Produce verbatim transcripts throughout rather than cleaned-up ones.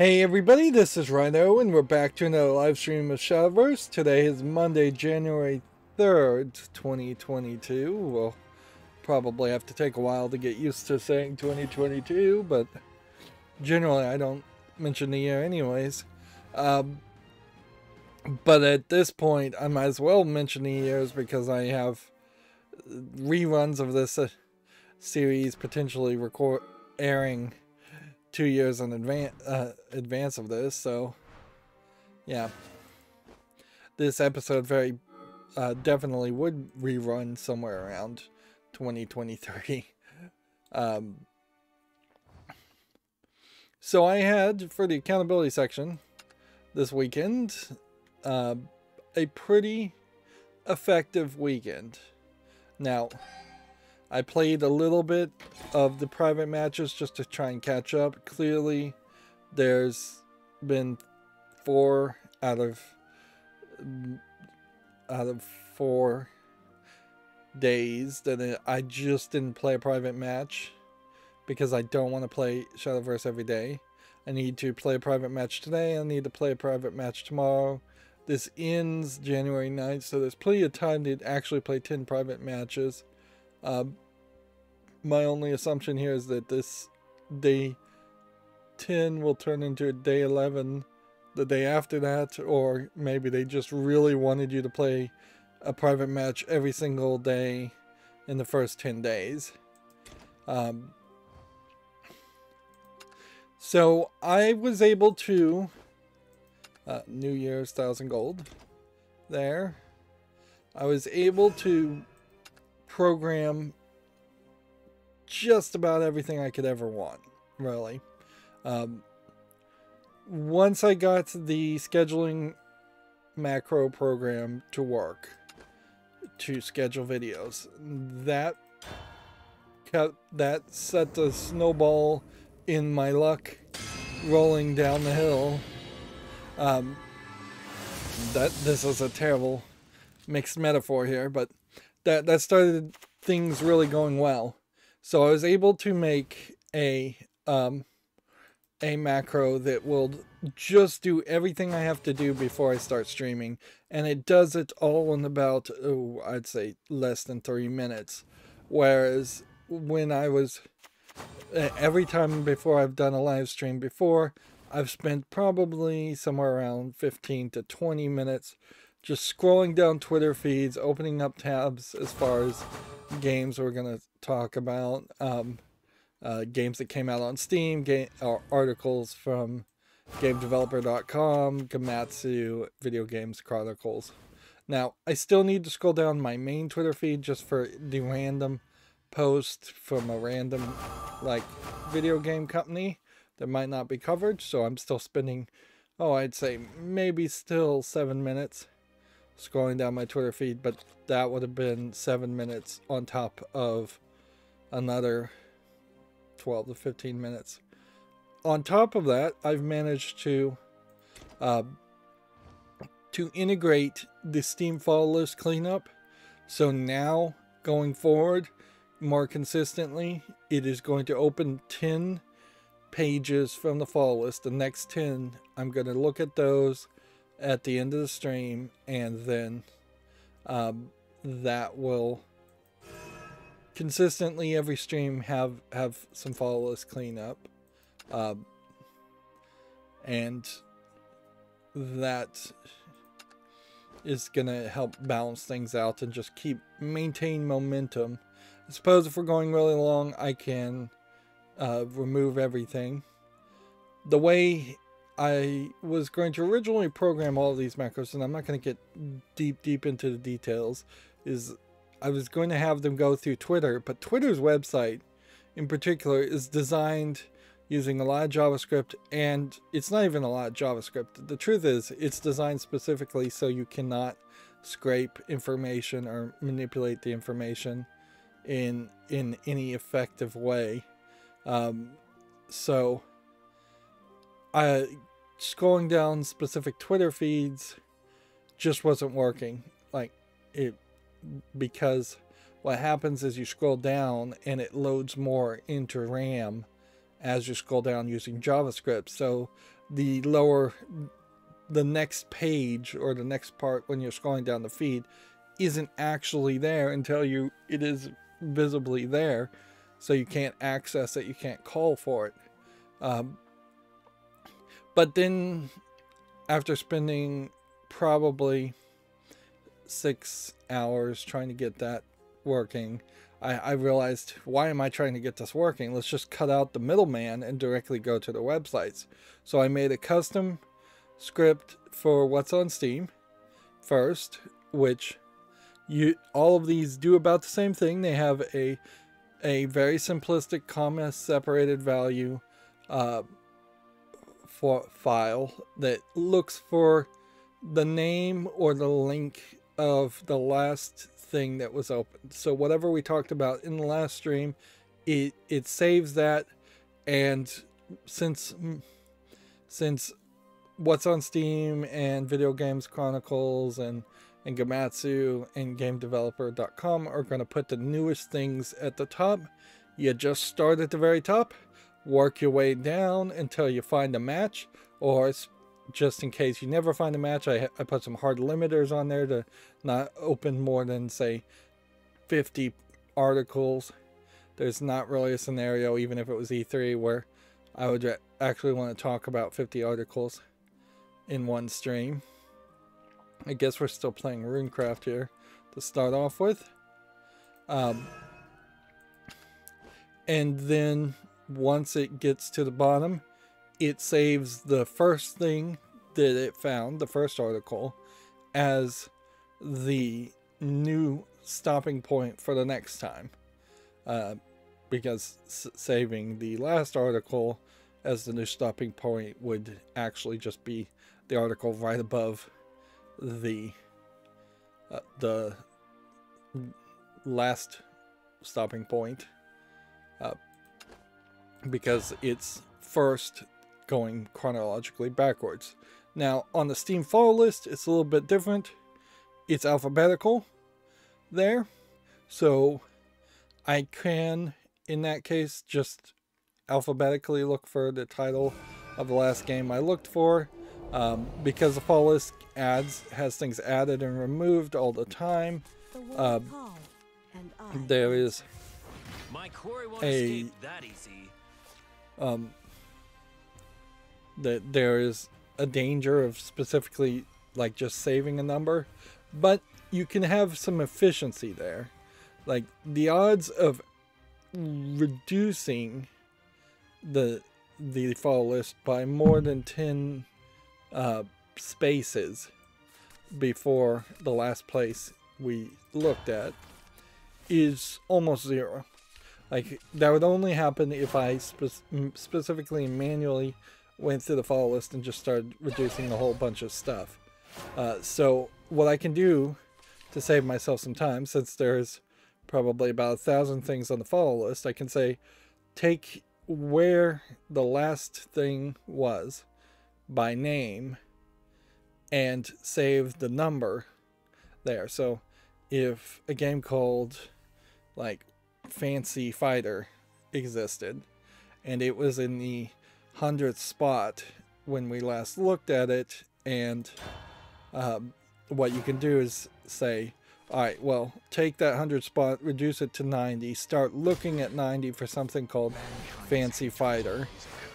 Hey everybody, this is Rhino, and we're back to another live stream of Shadowverse. Today is Monday, January third, twenty twenty-two. We'll probably have to take a while to get used to saying twenty twenty-two, but generally I don't mention the year anyways. Um, but at this point, I might as well mention the years because I have reruns of this uh, series potentially record airing two years in advance, uh, advance of this, so yeah, this episode very uh, definitely would rerun somewhere around twenty twenty-three. Um, so I had, for the accountability section this weekend, uh, a pretty effective weekend. Now, I played a little bit of the private matches just to try and catch up. Clearly, there's been four out of out of four days that I just didn't play a private match because I don't want to play Shadowverse every day. I need to play a private match today. I need to play a private match tomorrow. This ends January ninth, so there's plenty of time to actually play ten private matches. Uh, my only assumption here is that this day ten will turn into day eleven the day after that, or maybe they just really wanted you to play a private match every single day in the first ten days. Um, so I was able to uh, New Year's thousand gold there. I was able to program just about everything I could ever want, really. Um, once I got the scheduling macro program to work to schedule videos, that kept, that set the snowball in my luck rolling down the hill. Um, that this is a terrible mixed metaphor here, but That, that started things really going well. So I was able to make a um, a macro that will just do everything I have to do before I start streaming. And it does it all in about, oh, I'd say less than three minutes. Whereas when I was, every time before I've done a live stream before, I've spent probably somewhere around fifteen to twenty minutes just scrolling down Twitter feeds, opening up tabs as far as games we're going to talk about, um, uh, games that came out on Steam, game, uh, articles from Game Developer dot com, Gematsu, Video Games Chronicles. Now, I still need to scroll down my main Twitter feed just for the random post from a random, like, video game company that might not be covered, so I'm still spending, oh, I'd say maybe still seven minutes scrolling down my Twitter feed, but that would have been seven minutes on top of another twelve to fifteen minutes. On top of that, I've managed to uh, to integrate the Steam follow list cleanup. So now, going forward, more consistently, it is going to open ten pages from the follow list. The next ten, I'm going to look at those at the end of the stream, and then um, that will consistently every stream have have some follow list cleanup, um, and that is gonna help balance things out and just keep maintain momentum. I suppose if we're going really long, I can uh, remove everything. The way I was going to originally program all of these macros, and I'm not going to get deep, deep into the details, is I was going to have them go through Twitter, but Twitter's website in particular is designed using a lot of JavaScript, and it's not even a lot of JavaScript. The truth is, it's designed specifically so you cannot scrape information or manipulate the information in, in any effective way. Um, so I... scrolling down specific Twitter feeds just wasn't working, like it, because what happens is you scroll down and it loads more into RAM as you scroll down using JavaScript. So the lower, the next page or the next part when you're scrolling down the feed isn't actually there until you, it is visibly there. So you can't access it. You can't call for it. Um, but then after spending probably six hours trying to get that working, I, I realized, why am I trying to get this working? Let's just cut out the middleman and directly go to the websites. So I made a custom script for What's on Steam first, which you, all of these do about the same thing. They have a, a very simplistic comma separated value uh, for file that looks for the name or the link of the last thing that was opened. So whatever we talked about in the last stream, it it saves that. And since since What's on Steam and Video Games Chronicles and and Gematsu and Game Developer dot com are going to put the newest things at the top, you just start at the very top, work your way down until you find a match. Or just in case you never find a match, I, I put some hard limiters on there to not open more than, say, fifty articles. There's not really a scenario, even if it was E three, where I would actually want to talk about fifty articles in one stream. I guess we're still playing RuneCraft here to start off with. Um, and then once it gets to the bottom, it saves the first thing that it found, the first article, as the new stopping point for the next time. Uh, because s saving the last article as the new stopping point would actually just be the article right above the uh, the last stopping point, uh, because it's first going chronologically backwards. Now on the Steam follow list, it's a little bit different. It's alphabetical there, so I can in that case just alphabetically look for the title of the last game I looked for, um, because the follow list adds has things added and removed all the time. Uh, there is a um, that there is a danger of specifically like just saving a number, but you can have some efficiency there. Like the odds of reducing the the follow list by more than ten uh, spaces before the last place we looked at is almost zero. Like that would only happen if I spe specifically manually went through the follow list and just started reducing a whole bunch of stuff. Uh, so what I can do to save myself some time, since there's probably about a thousand things on the follow list, I can say, take where the last thing was by name and save the number there. So if a game called like Fancy Fighter existed and it was in the hundredth spot when we last looked at it, and um, what you can do is say, all right, well, take that hundredth spot, reduce it to ninety, start looking at ninety for something called Fancy Fighter,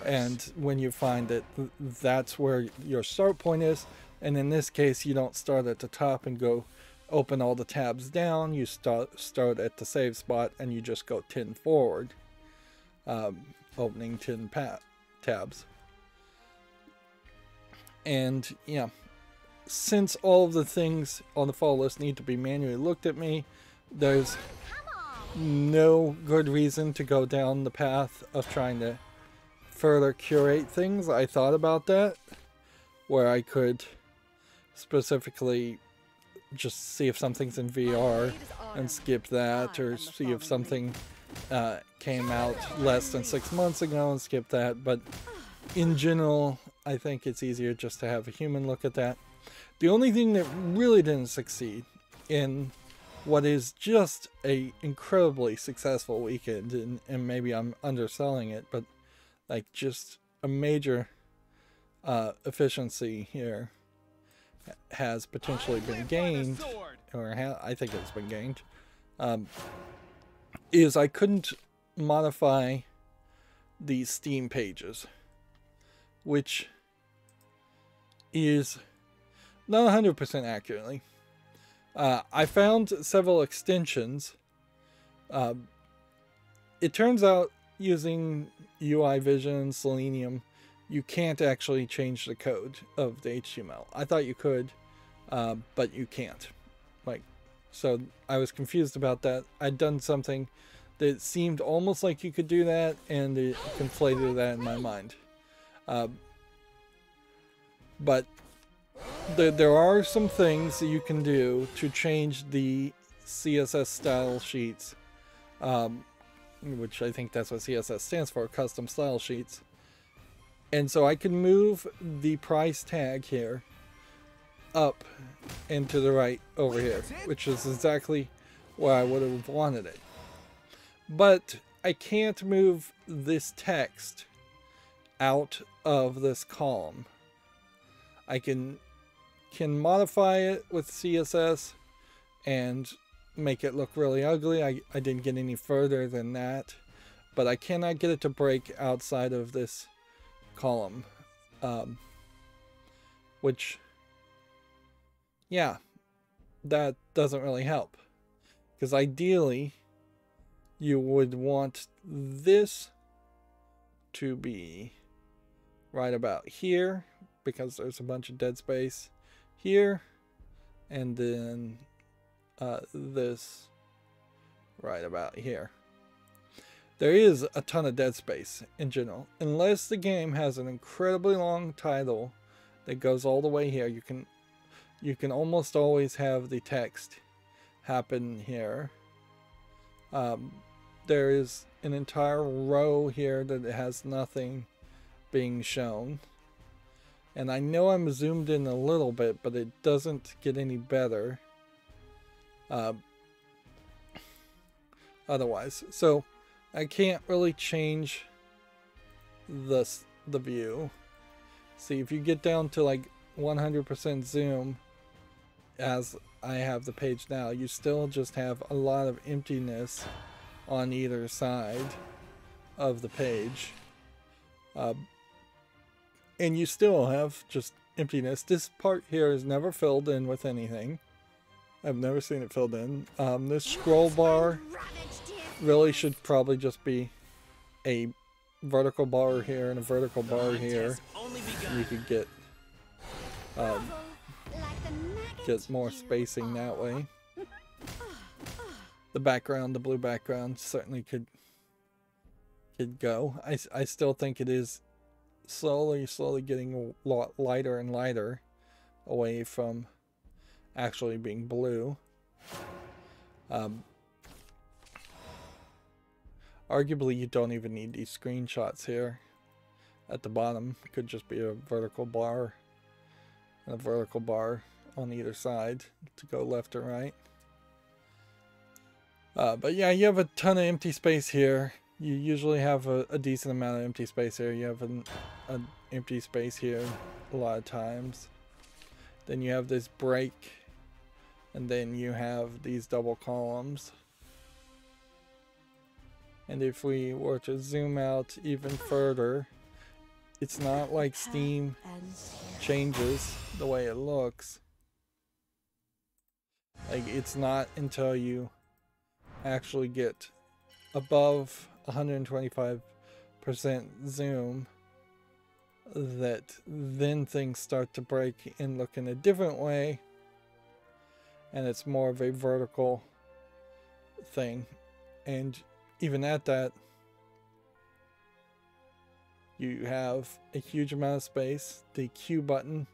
and when you find it, that's where your start point is. And in this case, you don't start at the top and go open all the tabs down. You start start at the save spot and you just go ten forward, um, opening ten paths tabs. And yeah, since all of the things on the follow list need to be manually looked at me, there's no good reason to go down the path of trying to further curate things. I thought about that, where I could specifically just see if something's in V R and skip that, or see if something Uh, came out less than six months ago and skipped that. But in general, I think it's easier just to have a human look at that. The only thing that really didn't succeed in what is just a incredibly successful weekend, and, and maybe I'm underselling it, but like just a major uh, efficiency here has potentially been gained, or ha I think it's been gained, um, is I couldn't modify these Steam pages, which is not one hundred percent accurately. Uh, I found several extensions. Uh, it turns out using U I Vision and Selenium, you can't actually change the code of the H T M L. I thought you could, uh, but you can't. Like, so I was confused about that. I'd done something that seemed almost like you could do that, and it conflated that in my mind. Uh, but the, there are some things that you can do to change the C S S style sheets, um, which I think that's what C S S stands for, custom style sheets. And so I can move the price tag here up and to the right over here, which is exactly where I would have wanted it. But I can't move this text out of this column. I can can modify it with C S S and make it look really ugly. I, I didn't get any further than that, but I cannot get it to break outside of this column, um, which, yeah, that doesn't really help, because ideally you would want this to be right about here, because there's a bunch of dead space here, and then uh, this right about here. There is a ton of dead space in general. Unless the game has an incredibly long title that goes all the way here, you can you can almost always have the text happen here. Um, there is an entire row here that has nothing being shown. And I know I'm zoomed in a little bit, but it doesn't get any better uh, otherwise. So I can't really change the, the view. See, if you get down to like one hundred percent zoom, as I have the page now, you still just have a lot of emptiness on either side of the page. Uh, and you still have just emptiness. This part here is never filled in with anything. I've never seen it filled in. Um, this scroll bar really should probably just be a vertical bar here and a vertical bar here. You could get um, get more spacing that way. The background, the blue background, certainly could could go. I, I still think it is slowly, slowly getting a lot lighter and lighter away from actually being blue. Um, Arguably, you don't even need these screenshots here at the bottom. It could just be a vertical bar and a vertical bar on either side to go left or right. Uh, but yeah, you have a ton of empty space here. You usually have a, a decent amount of empty space here. You have an, an empty space here a lot of times. Then you have this break, and then you have these double columns. And if we were to zoom out even further, it's not like Steam changes the way it looks. Like, it's not until you actually get above one hundred twenty-five percent zoom that then things start to break and look in a different way. And it's more of a vertical thing. And even at that, you have a huge amount of space. The Q button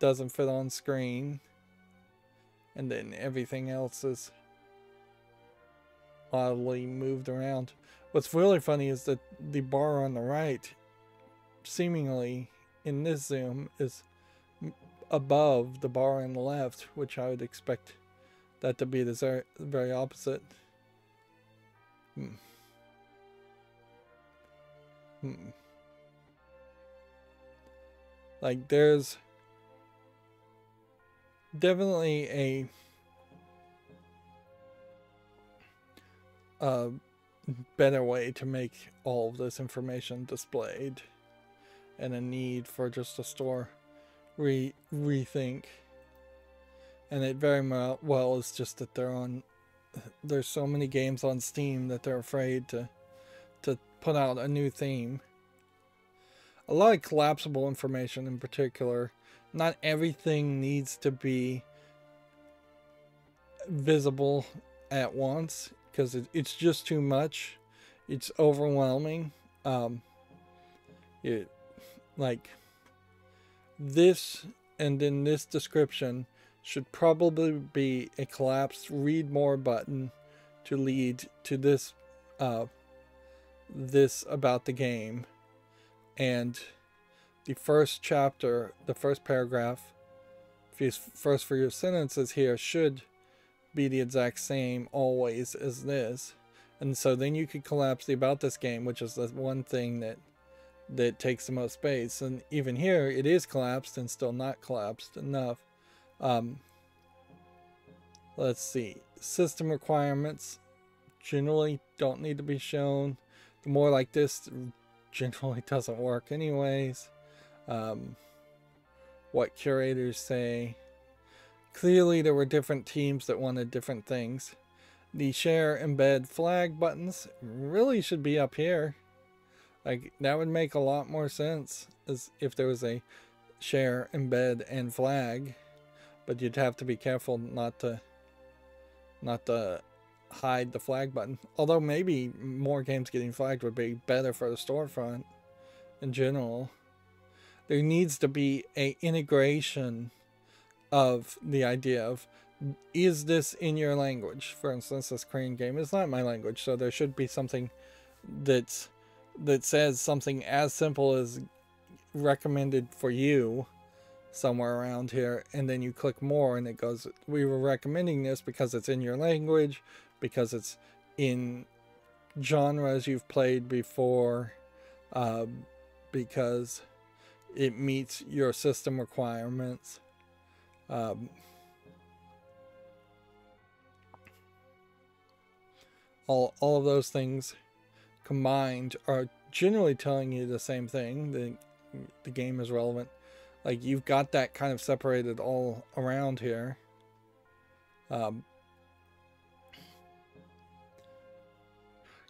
doesn't fit on screen, and then everything else is oddly moved around. What's really funny is that the bar on the right, seemingly in this zoom, is above the bar on the left, which I would expect that to be the very opposite. Hmm. Hmm. Like, there's definitely a a better way to make all of this information displayed, and a need for just a store re rethink. And it very well is just that they're on. There's so many games on Steam that they're afraid to to put out a new theme. A lot of collapsible information in particular. Not everything needs to be visible at once, because it, it's just too much. It's overwhelming. Um, it like this, and in this description should probably be a collapsed read more button to lead to this uh, this about the game, and the first chapter, the first paragraph, these first few sentences here should be the exact same always as this. And so then you could collapse the about this game, which is the one thing that that takes the most space. And even here it is collapsed and still not collapsed enough. Um, let's see, system requirements generally don't need to be shown. The more like this generally doesn't work anyways. Um, what curators say. Clearly there were different teams that wanted different things. The share, embed, flag buttons really should be up here. Like, that would make a lot more sense as if there was a share, embed, and flag. But you'd have to be careful not to not to hide the flag button. Although maybe more games getting flagged would be better for the storefront in general. There needs to be an integration of the idea of, is this in your language? For instance, this Korean game is not my language, so there should be something that's that says something as simple as recommended for you somewhere around here, and then you click more and it goes, we were recommending this because it's in your language, because it's in genres you've played before, uh, because it meets your system requirements. Um, all, all of those things combined are generally telling you the same thing, the, the game is relevant. Like, you've got that kind of separated all around here. Um,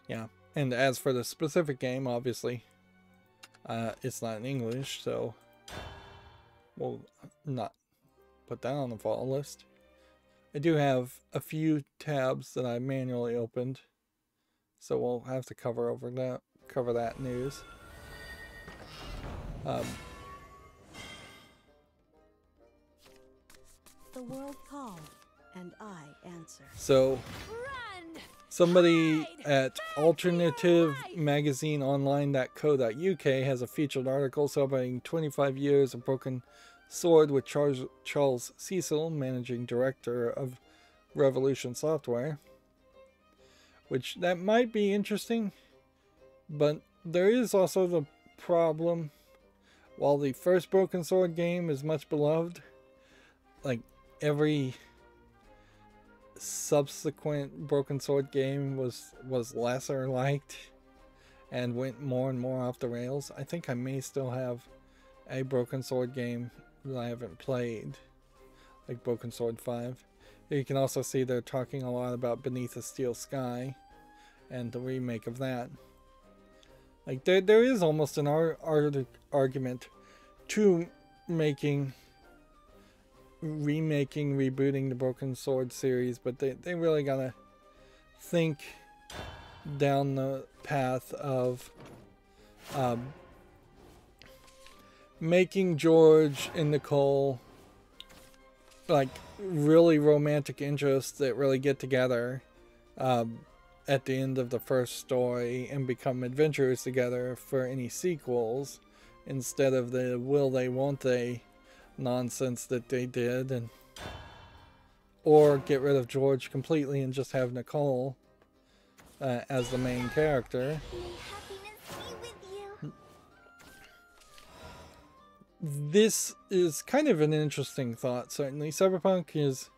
yeah, and as for the specific game, obviously, uh, it's not in English, so we'll not put that on the follow list. I do have a few tabs that I manually opened, so we'll have to cover over that, cover that news. Um, The world called, and I answer. So, Run, somebody hide, at alternative magazine online dot co dot U K has a featured article celebrating twenty-five years of Broken Sword with Charles, Charles Cecil, managing director of Revolution Software. Which, that might be interesting, but there is also the problem. While the first Broken Sword game is much beloved, like, every subsequent Broken Sword game was was lesser liked and went more and more off the rails. I think I may still have a Broken Sword game that I haven't played, like Broken Sword five. You can also see they're talking a lot about Beneath a Steel Sky and the remake of that. Like, there, there is almost an ar ar argument to making... remaking, rebooting the Broken Sword series, but they, they really gotta think down the path of um, making George and Nicole like really romantic interests that really get together um, at the end of the first story and become adventurers together for any sequels, instead of the will they, won't they nonsense that they did. And or get rid of George completely and just have Nicole uh, as the main character. May happiness be with you. this is kind of an interesting thought, certainly. Cyberpunk is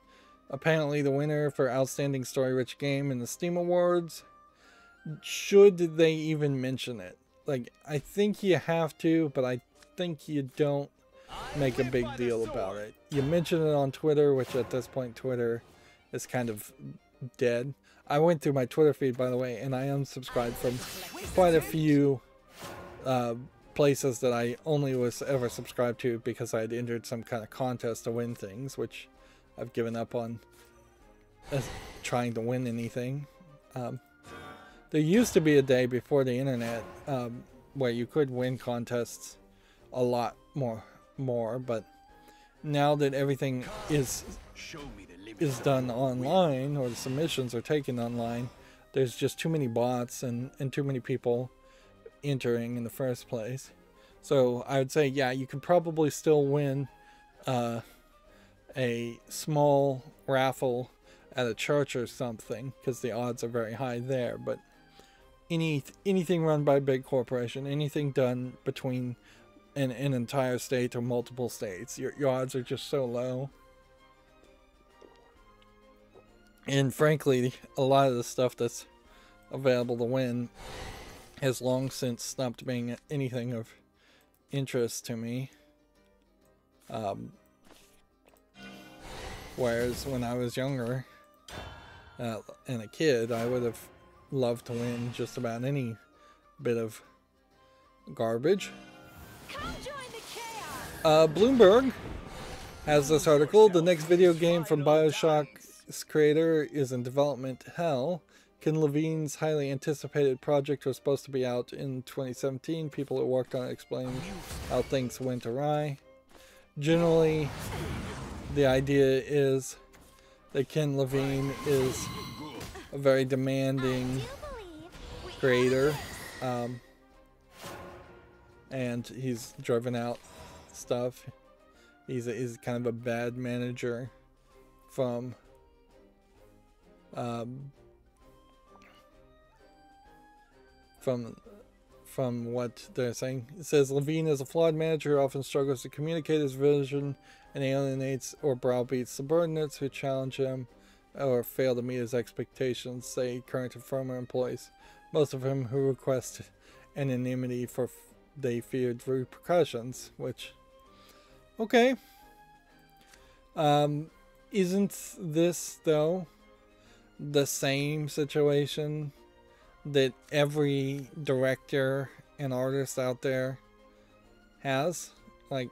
apparently the winner for Outstanding Story-Rich Game in the Steam Awards. Should they even mention it? Like, I think you have to, but I think you don't make a big deal about it. You mention it on Twitter, which at this point, Twitter is kind of dead. I went through my Twitter feed, by the way, and I unsubscribed from quite a few uh, places that I only was ever subscribed to because I had entered some kind of contest to win things, which I've given up on as trying to win anything. Um, there used to be a day before the internet um, where you could win contests a lot more, more, but now that everything is is done online, or the submissions are taken online, there's just too many bots and, and too many people entering in the first place. So I would say, yeah, you could probably still win uh, a small raffle at a church or something, because the odds are very high there. But any anything run by a big corporation, anything done between an, an entire state or multiple states, your, your odds are just so low. And frankly, a lot of the stuff that's available to win has long since stopped being anything of interest to me. Um, whereas when I was younger uh, and a kid, I would have loved to win just about any bit of garbage. Come join the chaos. Uh, Bloomberg has this article. The next video game from Bioshock creator is in development hell. Ken Levine's highly anticipated project was supposed to be out in twenty seventeen. People who worked on it explained how things went awry. Generally, the idea is that Ken Levine is a very demanding creator, um, and he's driven out stuff. He's, a, he's kind of a bad manager from Um, from from what they're saying. It says Levine is a flawed manager who often struggles to communicate his vision and alienates or browbeats subordinates who challenge him or fail to meet his expectations, say current and former employees, most of whom who request anonymity for f they feared repercussions, which, okay. Um, isn't this, though, the same situation that every director and artist out there has? Like,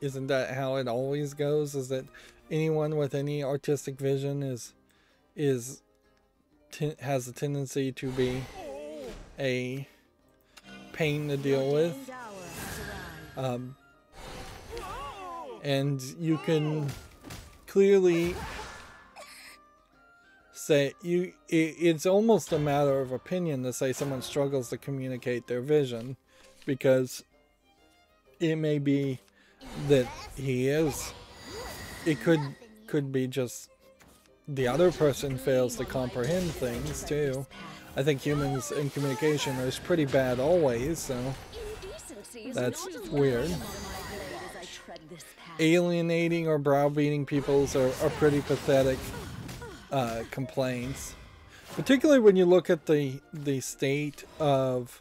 isn't that how it always goes? Is that anyone with any artistic vision is is ten, has a tendency to be a pain to deal with, um, and you can clearly say you it, it's almost a matter of opinion to say someone struggles to communicate their vision, because it may be that he is it could could be just the other person fails to comprehend things too. I think humans in communication are pretty bad always, so that's weird. Alienating or browbeating peoples are, are pretty pathetic Uh, complaints, particularly when you look at the the state of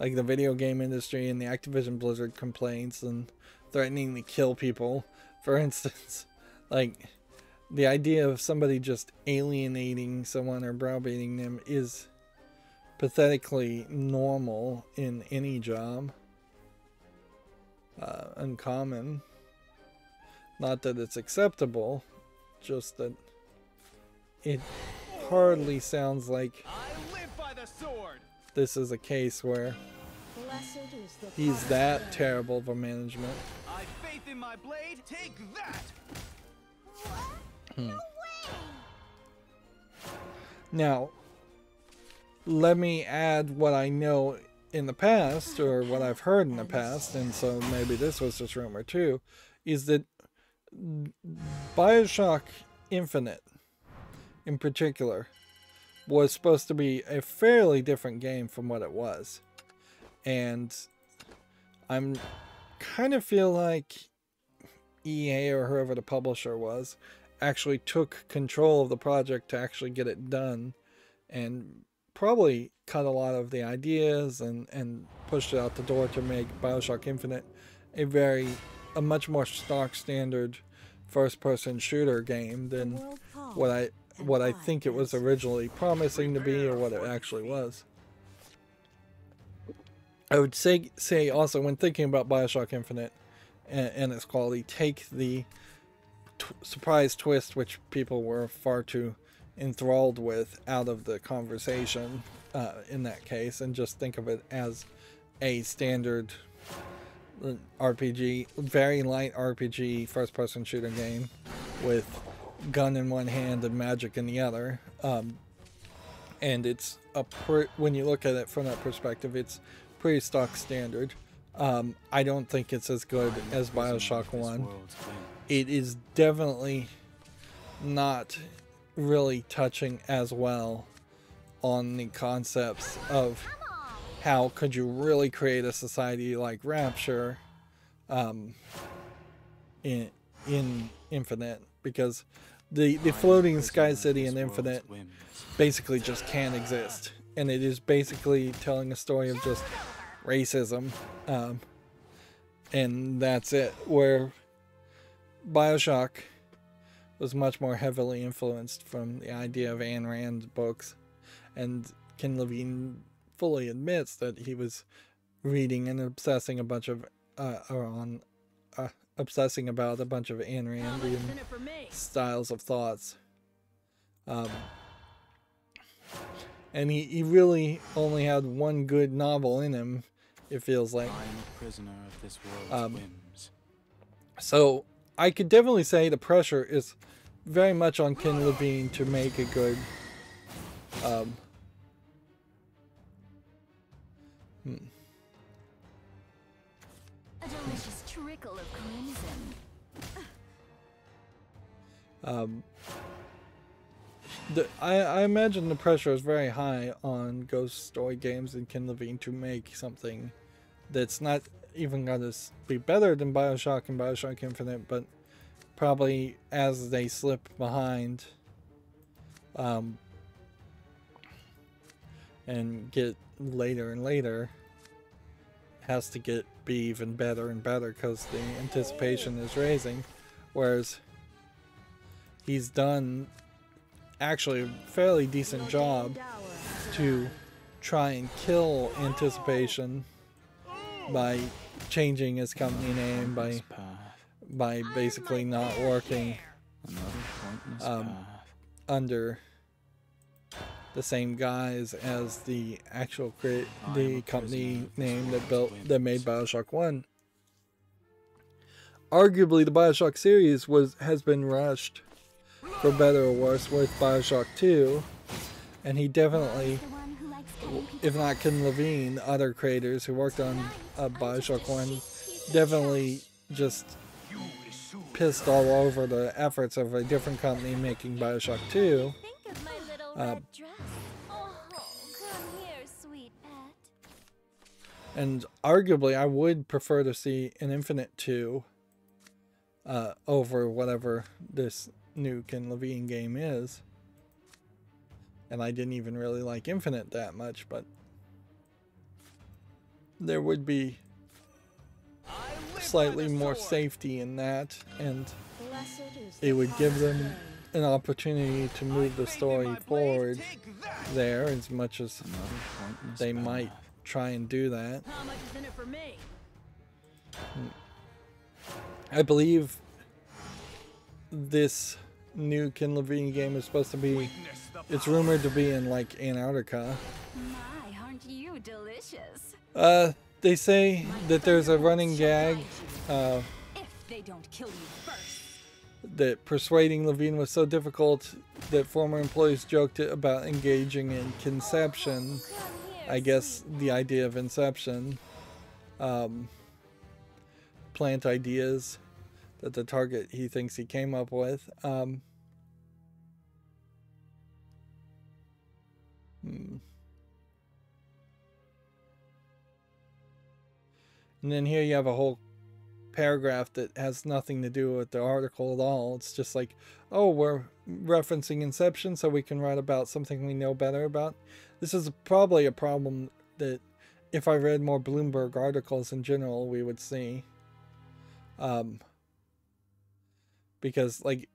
like the video game industry and the Activision Blizzard complaints and threatening to kill people, for instance. Like, the idea of somebody just alienating someone or browbeating them is pathetically normal in any job, uh, uncommon. Not that it's acceptable, just that it hardly sounds like this is a case where he's that terrible of a management. Hmm. Now, let me add what I know in the past, or what I've heard in the past, and so maybe this was just rumor too, is that Bioshock Infinite in particular was supposed to be a fairly different game from what it was, and I'm kind of feel like E A or whoever the publisher was actually took control of the project to actually get it done, and probably cut a lot of the ideas and, and pushed it out the door to make Bioshock Infinite a very, a much more stock standard first-person shooter game than what I what I think it was originally promising to be or what it actually was. I would say, say also when thinking about Bioshock Infinite and, and its quality, take the t surprise twist, which people were far too enthralled with, out of the conversation uh, in that case, and just think of it as a standard R P G, very light R P G first-person shooter game with gun in one hand and magic in the other. Um, and it's a pr when you look at it from that perspective, it's pretty stock standard. Um, I don't think it's as good as Bioshock one. It is definitely not really touching as well on the concepts of how could you really create a society like Rapture um, in in Infinite, because the the floating sky city in Infinite basically just can't exist, and it is basically telling a story of just racism, um, and that's it. Where Bioshock was much more heavily influenced from the idea of Ayn Rand's books, and Ken Levine fully admits that he was reading and obsessing a bunch of uh, or on uh, obsessing about a bunch of Ayn Randian styles of thoughts, um, and he, he really only had one good novel in him, it feels like. I'm a prisoner of this world's whims. So I could definitely say the pressure is very much on Ken Levine to make a good um, hmm. A delicious trickle of crimson. Um, the, I, I imagine the pressure is very high on Ghost Story Games and Ken Levine to make something that's not even gonna be better than Bioshock and Bioshock Infinite, but probably as they slip behind um, and get later and later, has to get be even better and better because the anticipation is raising, whereas he's done actually a fairly decent job to try and kill anticipation by changing his company name, by by basically not working um, under the same guys as the actual create the company name that built that made Bioshock one. Arguably, the Bioshock series was has been rushed, for better or worse, with Bioshock two, and he definitely, if not Ken Levine, other creators who worked on uh, Bioshock one definitely just pissed all over the efforts of a different company making Bioshock two. Uh, and arguably I would prefer to see an Infinite two uh, over whatever this new Ken Levine game is. And I didn't even really like Infinite that much, but there would be slightly more safety in that, and it would give them an opportunity to move the story forward there as much as they might try and do that. I believe this new Ken Levine game is supposed to be, it's rumored to be in like Antarctica. My, aren't you delicious? Uh, they say that there's a running gag uh, that persuading Levine was so difficult that former employees joked about engaging in conception. I guess the idea of inception, um, plant ideas that the target he thinks he came up with. Um, And then here you have a whole paragraph that has nothing to do with the article at all. It's just like, oh, we're referencing Inception so we can write about something we know better about. This is probably a problem that if I read more Bloomberg articles in general, we would see. Um, because, like,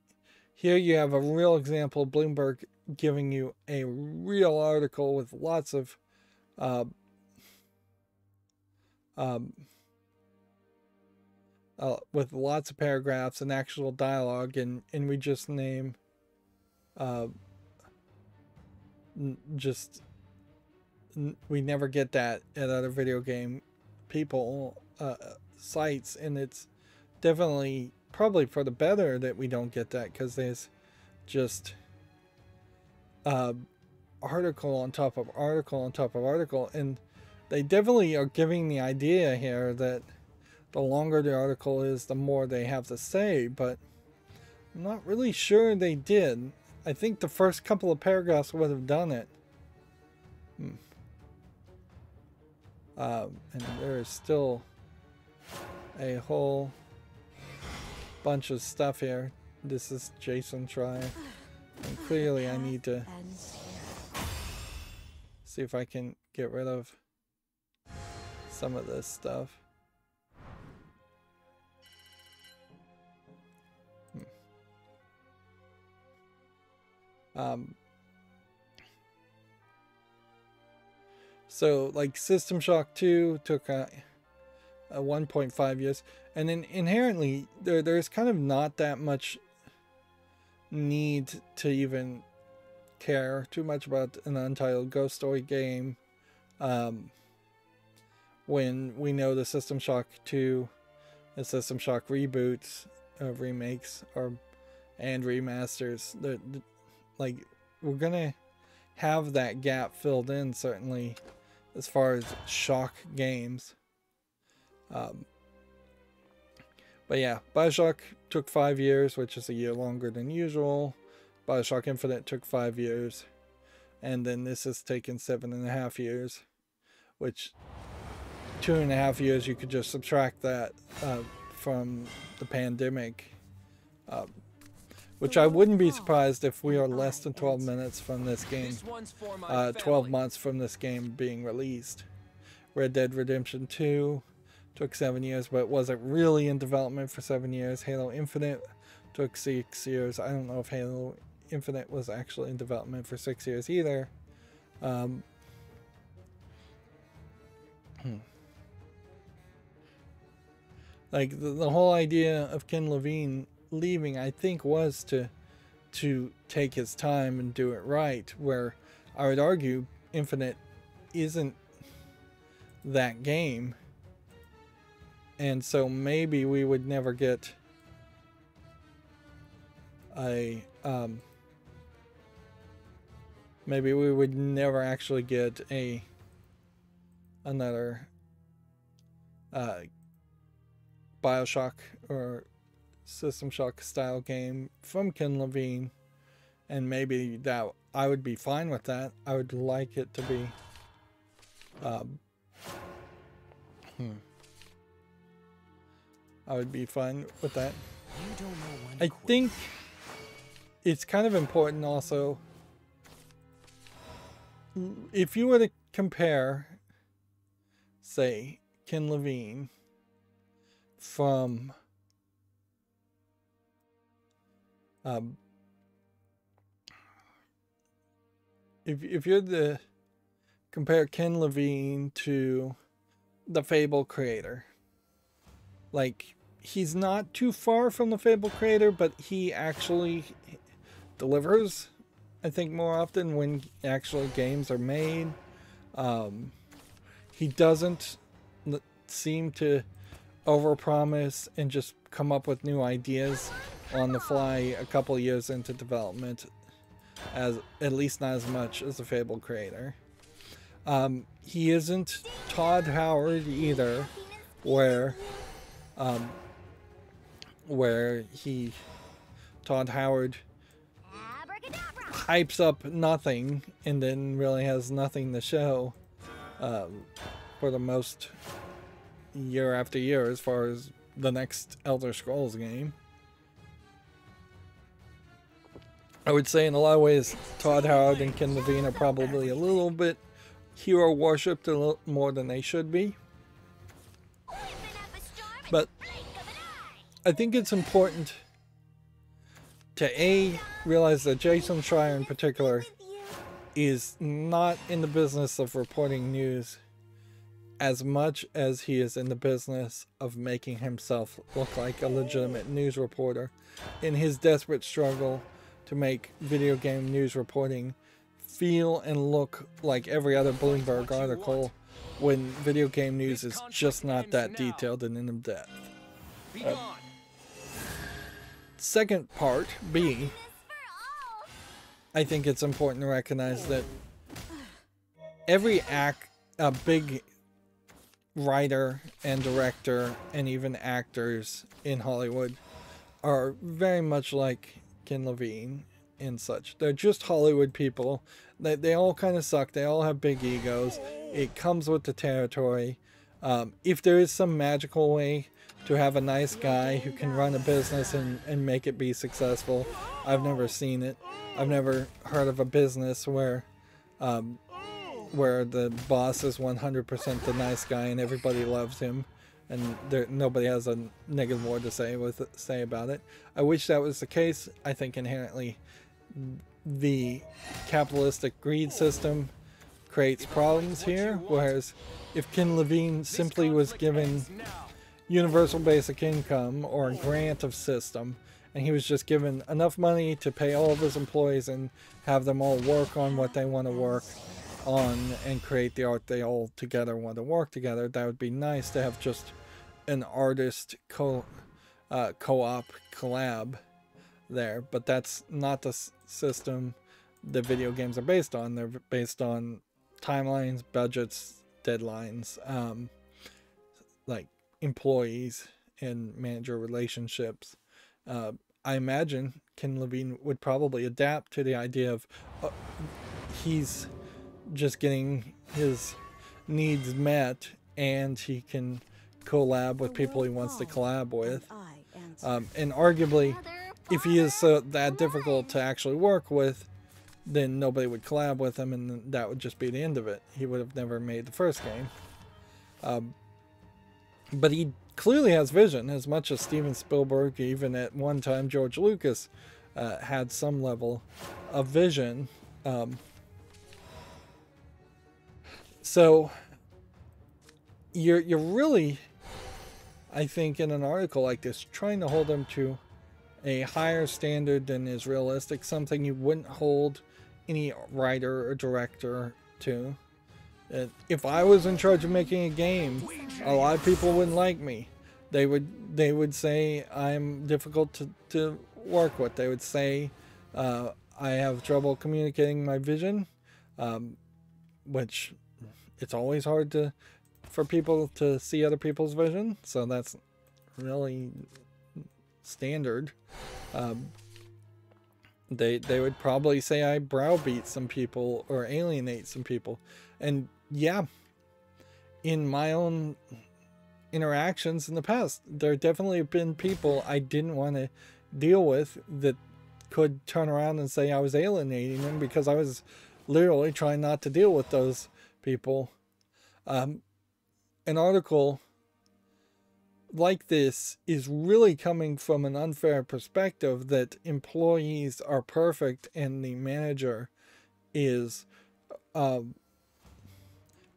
here you have a real example of Bloomberg giving you a real article with lots of uh, um, uh, with lots of paragraphs and actual dialogue, and, and we just name uh, n just n we never get that at other video game people uh, sites, and it's definitely probably for the better that we don't get that, because there's just uh, article on top of article on top of article, and they definitely are giving the idea here that the longer the article is, the more they have to say, but I'm not really sure they did. I think the first couple of paragraphs would have done it. Hmm. Uh, and there is still a whole bunch of stuff here. This is Jason trying, and clearly I need to see if I can get rid of some of this stuff. Hmm. Um. So, like, System Shock two took a, a one point five years. And then inherently, there there's kind of not that much need to even care too much about an untitled ghost story game um, when we know the System Shock two and System Shock reboots, uh, remakes, or and remasters. They're, they're, like, we're gonna have that gap filled in, certainly, as far as Shock games. Um, But yeah, Bioshock took five years, which is a year longer than usual. Bioshock Infinite took five years. And then this has taken seven and a half years, which two and a half years, you could just subtract that uh, from the pandemic, uh, which I wouldn't be surprised if we are less than twelve minutes from this game, uh, twelve months from this game being released. Red Dead Redemption two took seven years, but was it really in development for seven years? Halo Infinite took six years. I don't know if Halo Infinite was actually in development for six years either. Um, like the, the whole idea of Ken Levine leaving, I think, was to to take his time and do it right. Where I would argue Infinite isn't that game. And so maybe we would never get a, um, maybe we would never actually get a, another, uh, Bioshock or System Shock style game from Ken Levine. And maybe that, I would be fine with that. I would like it to be, um, hmm. I would be fine with that. I think it's kind of important also, if you were to compare, say, Ken Levine from um, if, if you're to compare Ken Levine to the Fable creator, like, he's not too far from the Fable creator, but he actually delivers, I think, more often when actual games are made. Um, he doesn't seem to overpromise and just come up with new ideas on the fly a couple years into development, as at least not as much as the Fable creator. Um, he isn't Todd Howard either, where... Um, where he, Todd Howard, hypes up nothing and then really has nothing to show um, for the most year after year as far as the next Elder Scrolls game. I would say in a lot of ways, Todd Howard and Ken Levine are probably a little bit hero worshipped a little more than they should be. But I think it's important to A, realize that Jason Schreier in particular is not in the business of reporting news as much as he is in the business of making himself look like a legitimate news reporter in his desperate struggle to make video game news reporting feel and look like every other Bloomberg article when video game news is just not that detailed and in depth. Uh, second part, B, I think it's important to recognize that every act, a big writer and director and even actors in Hollywood are very much like Ken Levine and such. They're just Hollywood people. They, they all kind of suck. They all have big egos. It comes with the territory. Um, if there is some magical way to have a nice guy who can run a business and, and make it be successful, I've never seen it. I've never heard of a business where um, where the boss is one hundred percent the nice guy and everybody loves him and there, nobody has a negative word to say with say about it. I wish that was the case. I think inherently the capitalistic greed system creates problems here, whereas if Ken Levine simply was given universal basic income or a grant of system and he was just given enough money to pay all of his employees and have them all work on what they want to work on and create the art they all together want to work together, that would be nice to have just an artist co uh, co-op collab there, but that's not the system the video games are based on. They're based on timelines, budgets, deadlines, um, like employees and manager relationships. Uh, I imagine Ken Levine would probably adapt to the idea of uh, he's just getting his needs met and he can collab with people he wants to collab with. Um, and arguably, if he is so that difficult to actually work with, then nobody would collab with him and that would just be the end of it. He would have never made the first game. Um, but he clearly has vision, as much as Steven Spielberg, even at one time George Lucas, uh, had some level of vision. Um, So you're, you're really, I think, in an article like this, trying to hold them to a higher standard than is realistic, something you wouldn't hold any writer or director to. If I was in charge of making a game, a lot of people wouldn't like me. They would, they would say I'm difficult to, to work with. They would say uh, I have trouble communicating my vision, um, which... It's always hard to, for people to see other people's vision, so that's really standard. Um, they they would probably say I browbeat some people or alienate some people, and yeah, in my own interactions in the past, there definitely have been people I didn't want to deal with that could turn around and say I was alienating them because I was literally trying not to deal with those people. Um, an article like this is really coming from an unfair perspective that employees are perfect and the manager is um,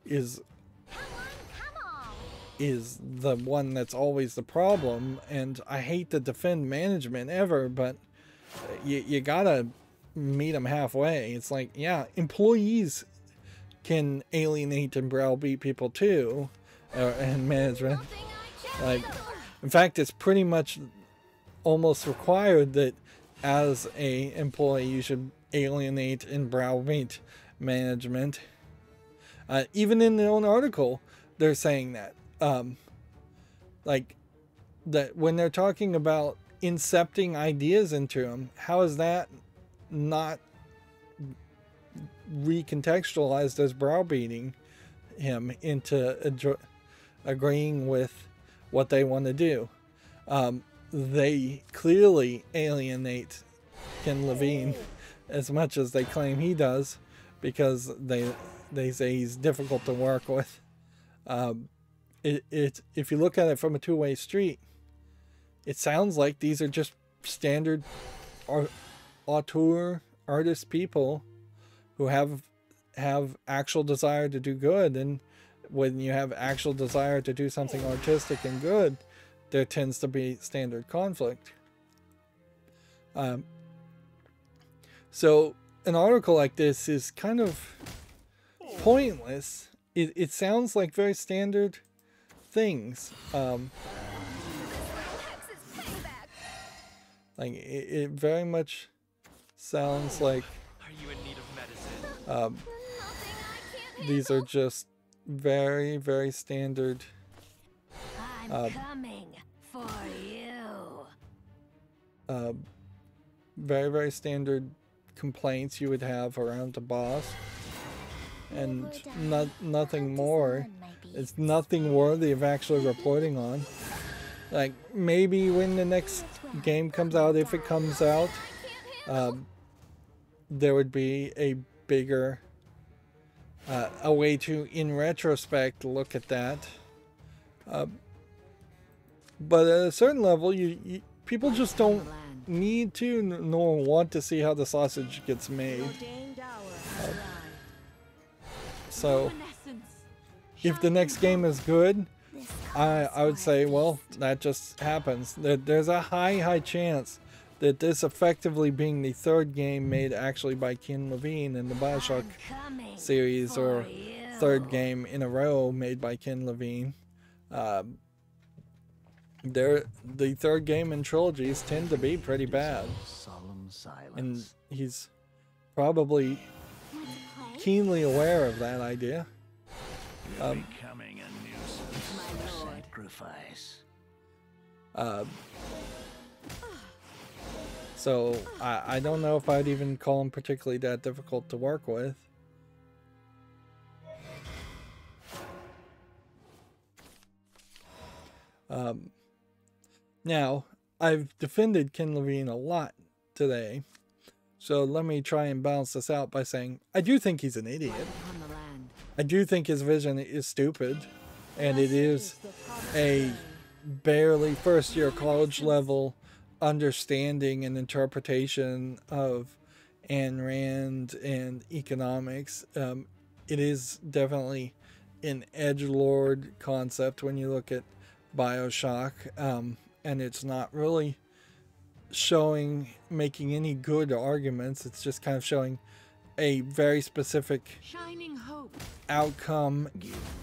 is come on, come on. is the one that's always the problem. And I hate to defend management ever, but you, you gotta meet them halfway. It's like, yeah, employees can alienate and browbeat people too, uh, and management. Like, in fact, it's pretty much almost required that as a employee you should alienate and browbeat management. Uh, even in their own article, they're saying that, um, like, that when they're talking about incepting ideas into them, how is that not recontextualized as browbeating him into agreeing with what they want to do? um, they clearly alienate Ken Levine as much as they claim he does, because they they say he's difficult to work with. Um, it, it if you look at it from a two-way street, it sounds like these are just standard or auteur artist people who have have actual desire to do good, and when you have actual desire to do something artistic and good, there tends to be standard conflict. Um, so an article like this is kind of pointless. It, it sounds like very standard things. Um, like it, it very much sounds like um, these are just very, very standard. I'm uh, coming for you. Uh, very, very standard complaints you would have around the boss, and not nothing more. It's nothing worthy of actually reporting on. Like maybe when the next game comes out, if it comes out, um, there would be a bigger. Uh, a way to, in retrospect, look at that. Uh, but at a certain level, you, you people just don't need to nor want to see how the sausage gets made. Uh, so, if the next game is good, I, I would say, well, that just happens. There, there's a high, high chance that this effectively being the third game made actually by Ken Levine in the Bioshock series, or third game in a row made by Ken Levine. Uh, the third game in trilogies tend to be pretty bad. And he's probably keenly aware of that idea. Um, uh, So I, I don't know if I'd even call him particularly that difficult to work with. Um, now, I've defended Ken Levine a lot today, so let me try and balance this out by saying I do think he's an idiot. I do think his vision is stupid, and it is a barely first year college level understanding and interpretation of Ayn Rand and economics. Um, it is definitely an edgelord concept when you look at Bioshock, um, and it's not really showing, making any good arguments. It's just kind of showing a very specific shining hope outcome,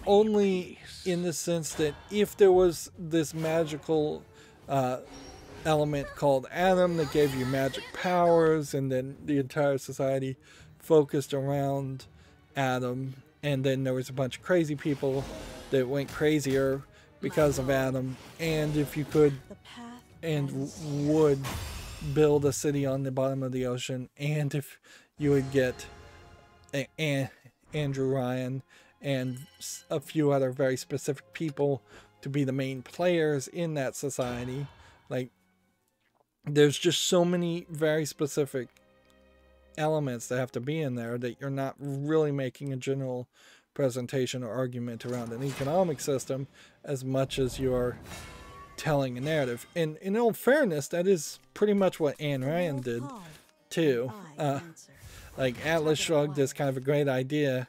only in the sense that if there was this magical uh, element called Adam that gave you magic powers, and then the entire society focused around Adam, and then there was a bunch of crazy people that went crazier because of Adam, and if you could and would build a city on the bottom of the ocean, and if you would get a, a Andrew Ryan and a few other very specific people to be the main players in that society. Like, there's just so many very specific elements that have to be in there that you're not really making a general presentation or argument around an economic system as much as you're telling a narrative. And in all fairness, that is pretty much what Ayn Rand did too. Uh, like Atlas Shrugged is kind of a great idea,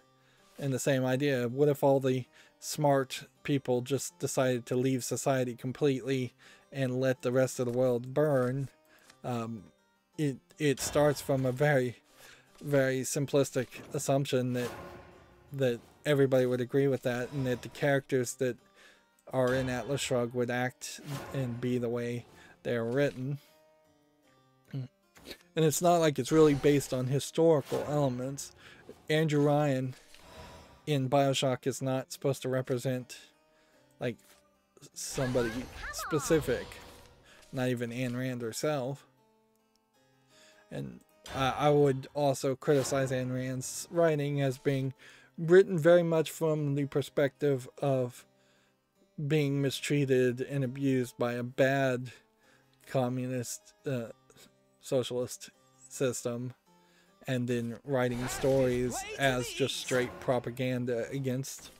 and the same idea. What if all the smart people just decided to leave society completely and let the rest of the world burn? Um, it it starts from a very, very simplistic assumption that that everybody would agree with that, and that the characters that are in Atlas Shrugged would act and be the way they're written. And it's not like it's really based on historical elements. Andrew Ryan in Bioshock is not supposed to represent, like, somebody specific, not even Ayn Rand herself. And uh, I would also criticize Ayn Rand's writing as being written very much from the perspective of being mistreated and abused by a bad communist uh, socialist system, and then writing stories as just straight propaganda against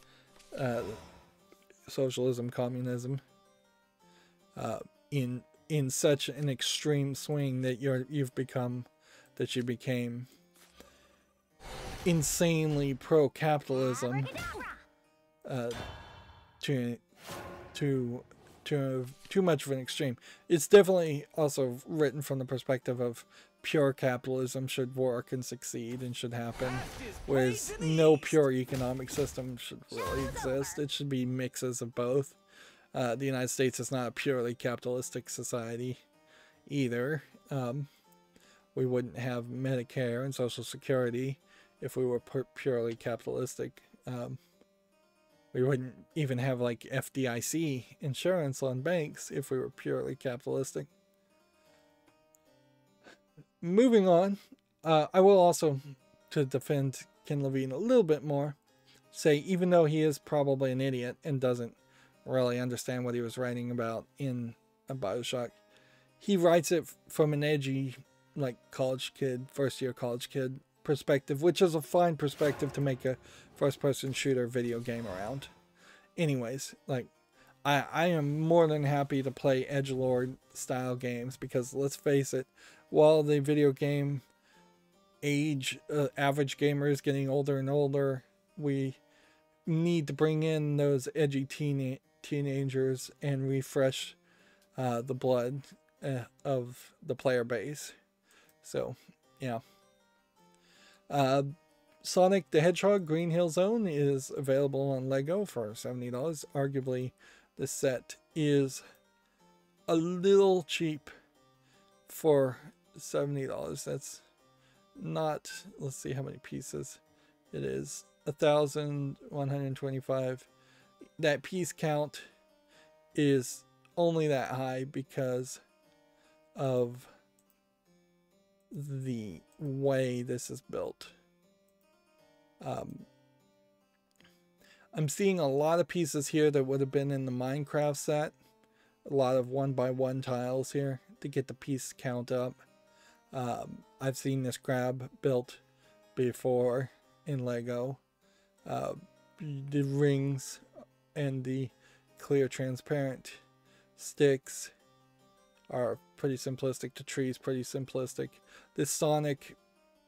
uh, socialism, communism, uh, in in such an extreme swing that you're you've become that you became insanely pro-capitalism uh, to to to too much of an extreme. It's definitely also written from the perspective of pure capitalism should work and succeed and should happen, whereas no pure economic system should really exist. It should be mixes of both. Uh, the United States is not a purely capitalistic society either. Um, we wouldn't have Medicare and Social Security if we were pu purely capitalistic. Um, we wouldn't even have like F D I C insurance on banks if we were purely capitalistic. Moving on, uh, I will also, to defend Ken Levine a little bit more, say even though he is probably an idiot and doesn't really understand what he was writing about in a Bioshock, he writes it from an edgy, like, college kid, first-year college kid perspective, which is a fine perspective to make a first-person shooter video game around. Anyways, like, I, I am more than happy to play edgelord-style games because, let's face it, while the video game age, uh, average gamer is getting older and older, we need to bring in those edgy teen teenagers and refresh uh, the blood uh, of the player base. So, yeah. Uh, Sonic the Hedgehog Green Hill Zone is available on LEGO for seventy dollars. Arguably, the set is a little cheap for seventy dollars. That's not, let's see how many pieces it is, one thousand one hundred twenty-five. That piece count is only that high because of the way this is built. um, I'm seeing a lot of pieces here that would have been in the Minecraft set, a lot of one by one tiles here to get the piece count up. Um, I've seen this crab built before in LEGO. Uh, the rings and the clear transparent sticks are pretty simplistic. The tree's pretty simplistic. This Sonic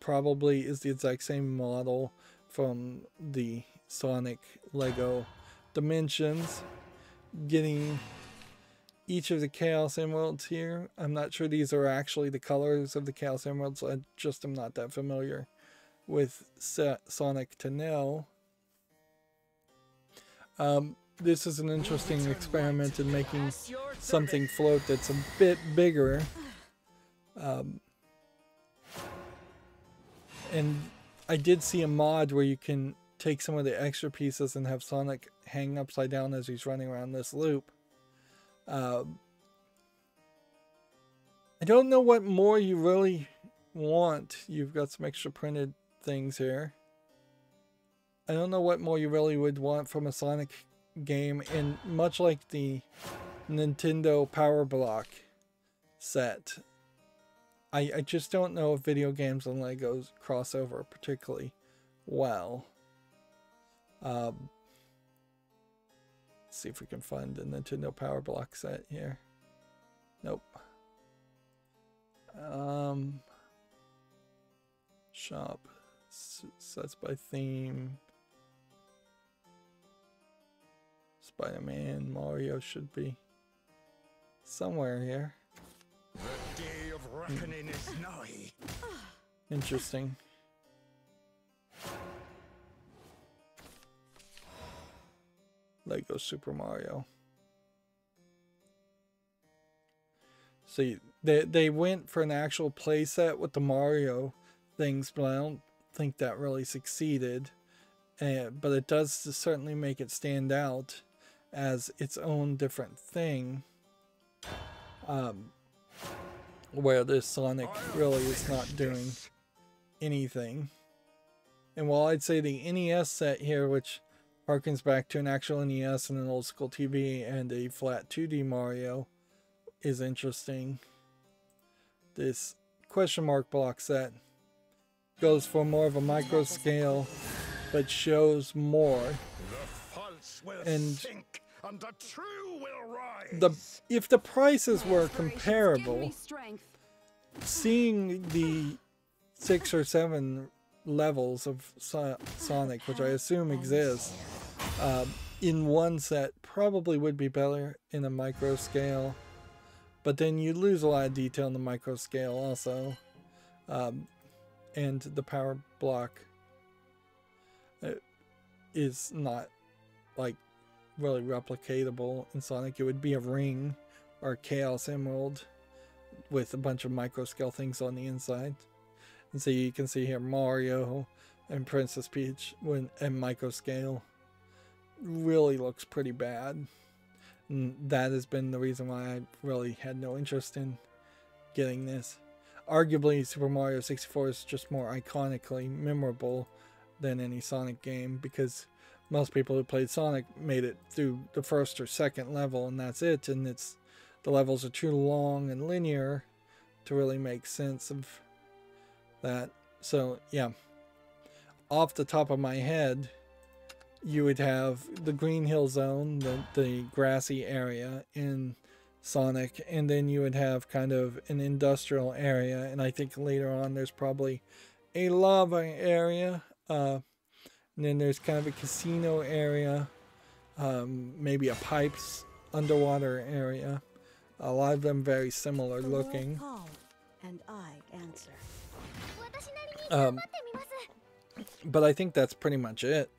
probably is the exact same model from the Sonic LEGO Dimensions. Getting each of the Chaos Emeralds here. I'm not sure these are actually the colors of the Chaos Emeralds. I just am not that familiar with Sonic to know. Um, this is an interesting experiment in making something float that's a bit bigger. Um, and I did see a mod where you can take some of the extra pieces and have Sonic hang upside down as he's running around this loop. Uh, I don't know what more you really want. You've got some extra printed things here. I don't know what more you really would want from a Sonic game, and much like the Nintendo Power Block set, I, I just don't know if video games and LEGOs cross over particularly well. Um, see if we can find the Nintendo Power Block set here. Nope. Um, shop. Sets by theme. Spider-Man, Mario should be somewhere here. The day of reckoning is nigh. Interesting. LEGO Super Mario. See, they, they went for an actual playset with the Mario things, but I don't think that really succeeded. Uh, but it does certainly make it stand out as its own different thing. Um, where this Sonic really is not doing anything. And while I'd say the N E S set here, which harkens back to an actual N E S and an old school T V, and a flat two D Mario is interesting. This question mark block set goes for more of a micro scale, but shows more. The false will and sink, and the true will rise. The, if the prices were comparable, seeing the six or seven levels of so Sonic, which I assume exists, uh, in one set probably would be better in a micro scale, but then you lose a lot of detail in the micro scale also. Um, and the power block is not like really replicatable in Sonic. It would be a ring or a Chaos Emerald with a bunch of micro scale things on the inside. And so you can see here Mario and Princess Peach when and micro scale really looks pretty bad. And that has been the reason why I really had no interest in getting this. Arguably, Super Mario sixty-four is just more iconically memorable than any Sonic game, because most people who played Sonic made it through the first or second level, and that's it. And it's the levels are too long and linear to really make sense of that. So yeah, off the top of my head, you would have the Green Hill Zone, the, the grassy area in Sonic, and then you would have kind of an industrial area, and I think later on there's probably a lava area, uh, and then there's kind of a casino area, um, maybe a pipes underwater area. A lot of them very similar looking. And I answer. Um, but I think that's pretty much it.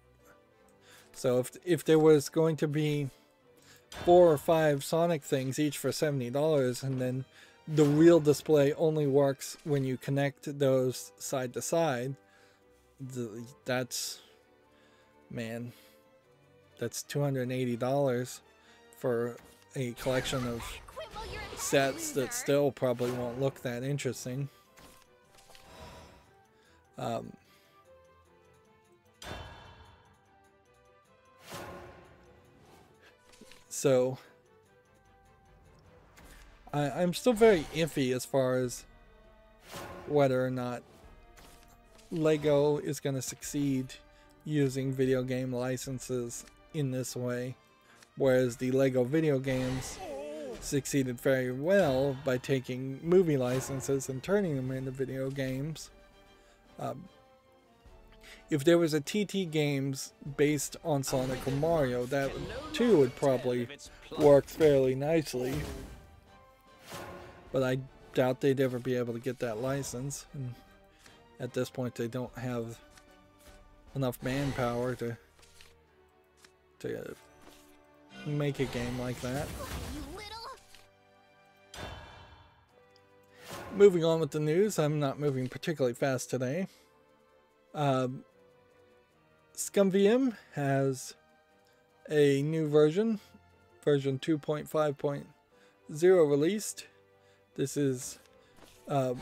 So if if there was going to be four or five Sonic things, each for seventy dollars, and then the real display only works when you connect those side to side, that's, man, that's two hundred eighty dollars for a collection of sets that still probably won't look that interesting. Um, so I, I'm still very iffy as far as whether or not Lego is going to succeed using video game licenses in this way, whereas the Lego video games succeeded very well by taking movie licenses and turning them into video games. Um, if there was a T T Games based on Sonic or Mario, that too would probably work fairly nicely, but I doubt they'd ever be able to get that license, and at this point they don't have enough manpower to to make a game like that. Moving on with the news, I'm not moving particularly fast today. Uh, Scumvium has a new version, version two point five point zero released. This is, uh,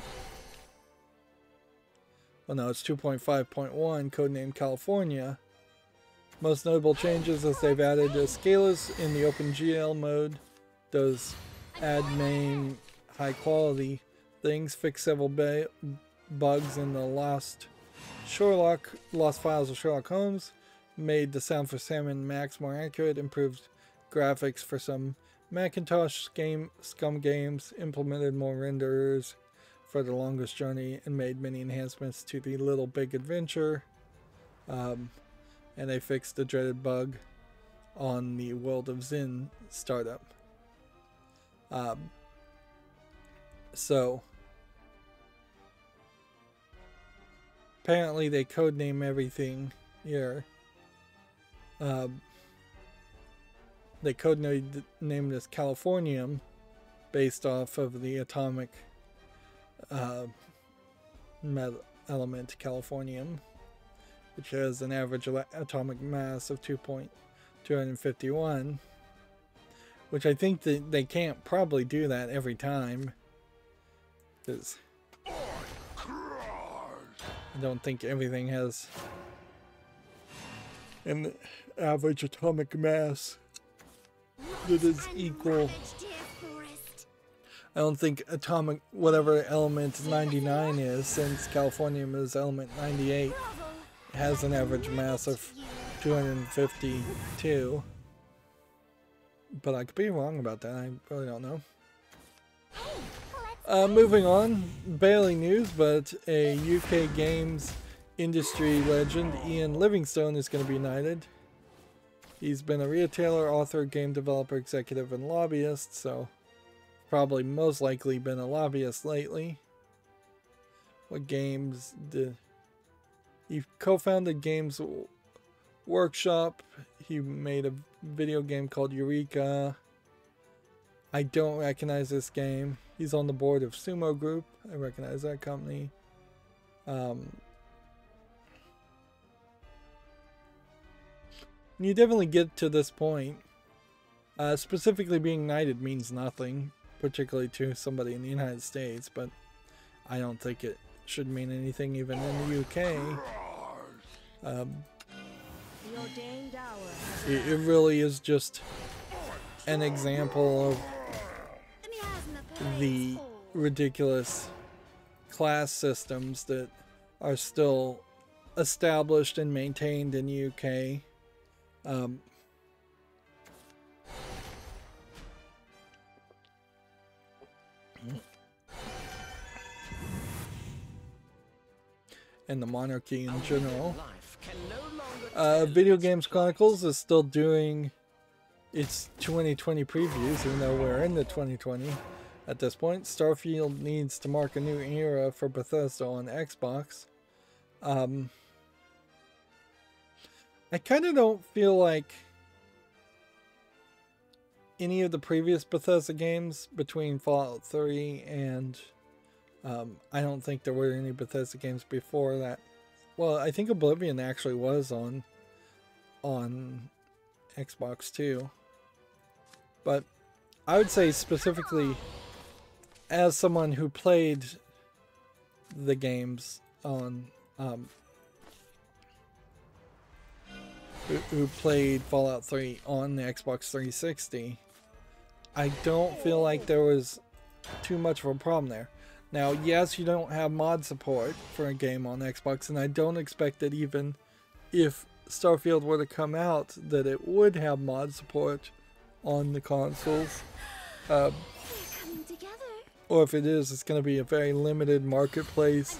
well no, it's two point five point one, codenamed California. Most notable changes is they've added uh, scalars in the OpenGL mode, those add main high quality things, fix several ba bugs in the lost Sherlock, lost files of Sherlock Holmes, made the sound for Sam and Max more accurate, improved graphics for some Macintosh game Scum games, implemented more renderers for The Longest Journey, and made many enhancements to the Little Big Adventure, um, and they fixed the dreaded bug on the World of Zen startup. Um, so... Apparently they codename everything here. Um, they codenamed named as Californium, based off of the atomic uh, metal element Californium, which has an average atomic mass of two point two five one, which I think that they can't probably do that every time, because I don't think everything has, and average atomic mass that is equal. I don't think atomic, whatever element ninety-nine is, since Californium is element ninety-eight, has an average mass of two hundred fifty-two. But I could be wrong about that, I really don't know. Uh, moving on, barely news, but a U K games industry legend, Ian Livingstone, is going to be knighted. He's been a retailer, author, game developer, executive, and lobbyist, so... probably most likely been a lobbyist lately. What games did... He co-founded Games Workshop. He made a video game called Eureka. I don't recognize this game. He's on the board of Sumo Group. I recognize that company. Um, you definitely get to this point. Uh, specifically being knighted means nothing, particularly to somebody in the United States, but I don't think it should mean anything even in the U K. Um, it, it really is just an example of the ridiculous class systems that are still established and maintained in the U K. Um, and the monarchy in general. Uh, Video Games Chronicles is still doing its twenty twenty previews, even though we're in the twenty twenty at this point. Starfield needs to mark a new era for Bethesda on Xbox. Um, I kind of don't feel like any of the previous Bethesda games between Fallout three and... Um, I don't think there were any Bethesda games before that. Well, I think Oblivion actually was on on Xbox too. But I would say specifically as someone who played the games on... Um, who, who played Fallout three on the Xbox three sixty, I don't feel like there was too much of a problem there. Now, yes, you don't have mod support for a game on Xbox, and I don't expect that even if Starfield were to come out, that it would have mod support on the consoles. Uh, or if it is, it's going to be a very limited marketplace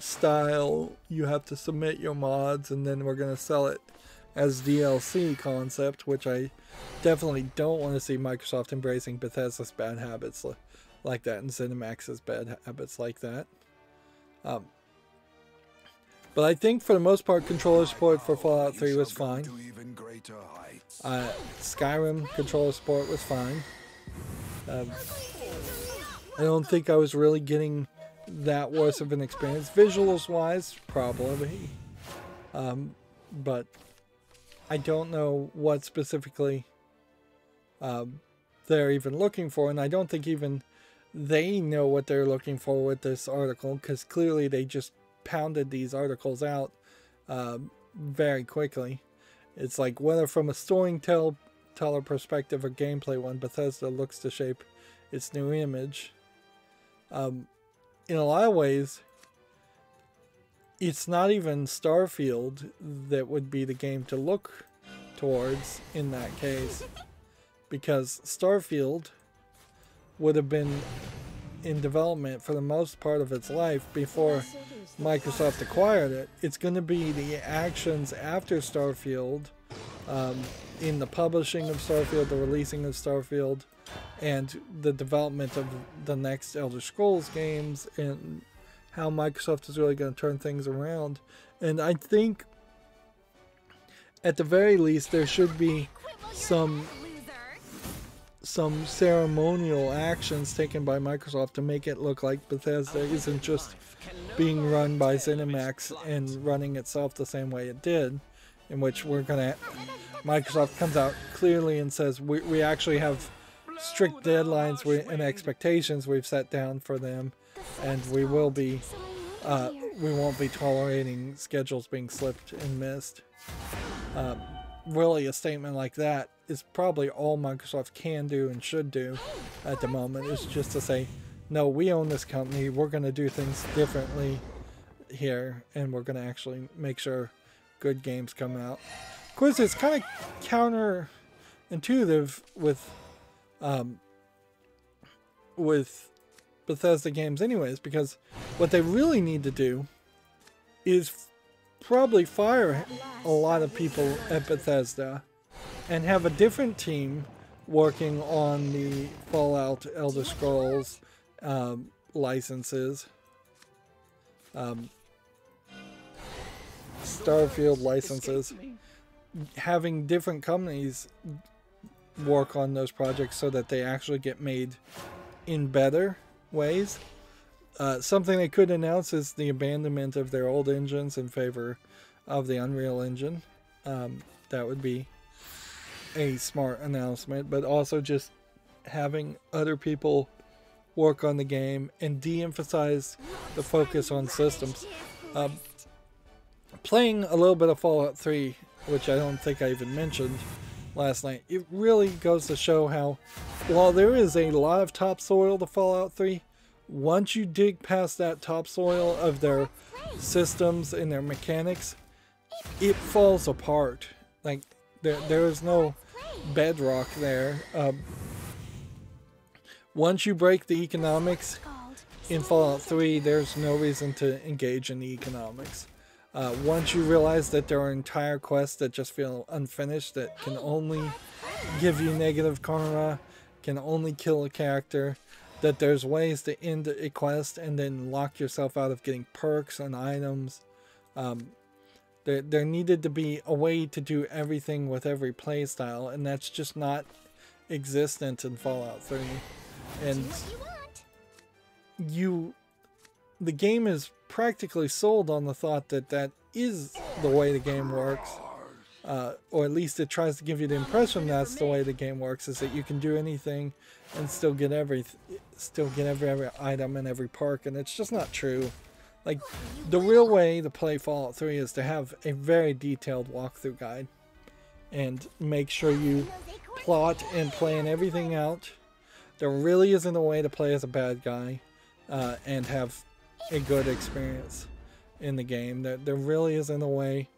style. You have to submit your mods, and then we're going to sell it as D L C concept, which I definitely don't want to see Microsoft embracing Bethesda's bad habits like that, and ZeniMax's bad habits like that. Um, but I think for the most part, controller support for Fallout three was fine. Uh, Skyrim controller support was fine. Um, I don't think I was really getting that worse of an experience. Visuals wise, probably. Um, but I don't know what specifically um, they're even looking for, and I don't think even they know what they're looking for with this article, because clearly they just pounded these articles out uh, very quickly. It's like, whether from a storyteller perspective or gameplay one, Bethesda looks to shape its new image. Um, in a lot of ways, it's not even Starfield that would be the game to look towards in that case, because Starfield would have been in development for the most part of its life before Microsoft acquired it. It's going to be the actions after Starfield, um, in the publishing of Starfield, the releasing of Starfield, and the development of the next Elder Scrolls games, and how Microsoft is really going to turn things around. And I think at the very least there should be some some ceremonial actions taken by Microsoft to make it look like Bethesda isn't just being run by ZeniMax and running itself the same way it did, in which we're gonna... Microsoft comes out clearly and says, we, we actually have strict deadlines and expectations we've set down for them, and we will be... Uh, we won't be tolerating schedules being slipped and missed. Uh, really, a statement like that is probably all Microsoft can do and should do at the moment, is just to say, no, we own this company, we're going to do things differently here, and we're going to actually make sure good games come out. Of course, it's kind of counterintuitive with um, with Bethesda games anyways, because what they really need to do is probably fire a lot of people at Bethesda and have a different team working on the Fallout, Elder Scrolls um, licenses, um, Starfield licenses, having different companies work on those projects so that they actually get made in better ways. Uh, something they could announce is the abandonment of their old engines in favor of the Unreal Engine. Um, that would be a smart announcement, but also just having other people work on the game and de-emphasize the focus on systems. Um, playing a little bit of Fallout three, which I don't think I even mentioned last night, it really goes to show how, while there is a lot of topsoil to Fallout three, once you dig past that topsoil of their systems and their mechanics, it falls apart. Like, there, there is no bedrock there. Um, once you break the economics in Fallout three, there's no reason to engage in the economics. Uh, once you realize that there are entire quests that just feel unfinished, that can only give you negative karma, can only kill a character, that there's ways to end a quest and then lock yourself out of getting perks and items. Um, there, there needed to be a way to do everything with every playstyle, and that's just not existent in Fallout three. And you, the game is practically sold on the thought that that is the way the game works, uh, or at least it tries to give you the impression that's the way the game works, is that you can do anything and still get every still get every, every item and every perk, and it's just not true. Like, the real way to play Fallout three is to have a very detailed walkthrough guide and make sure you plot and plan everything out. There really isn't a way to play as a bad guy uh, and have a good experience in the game. There, there really isn't a way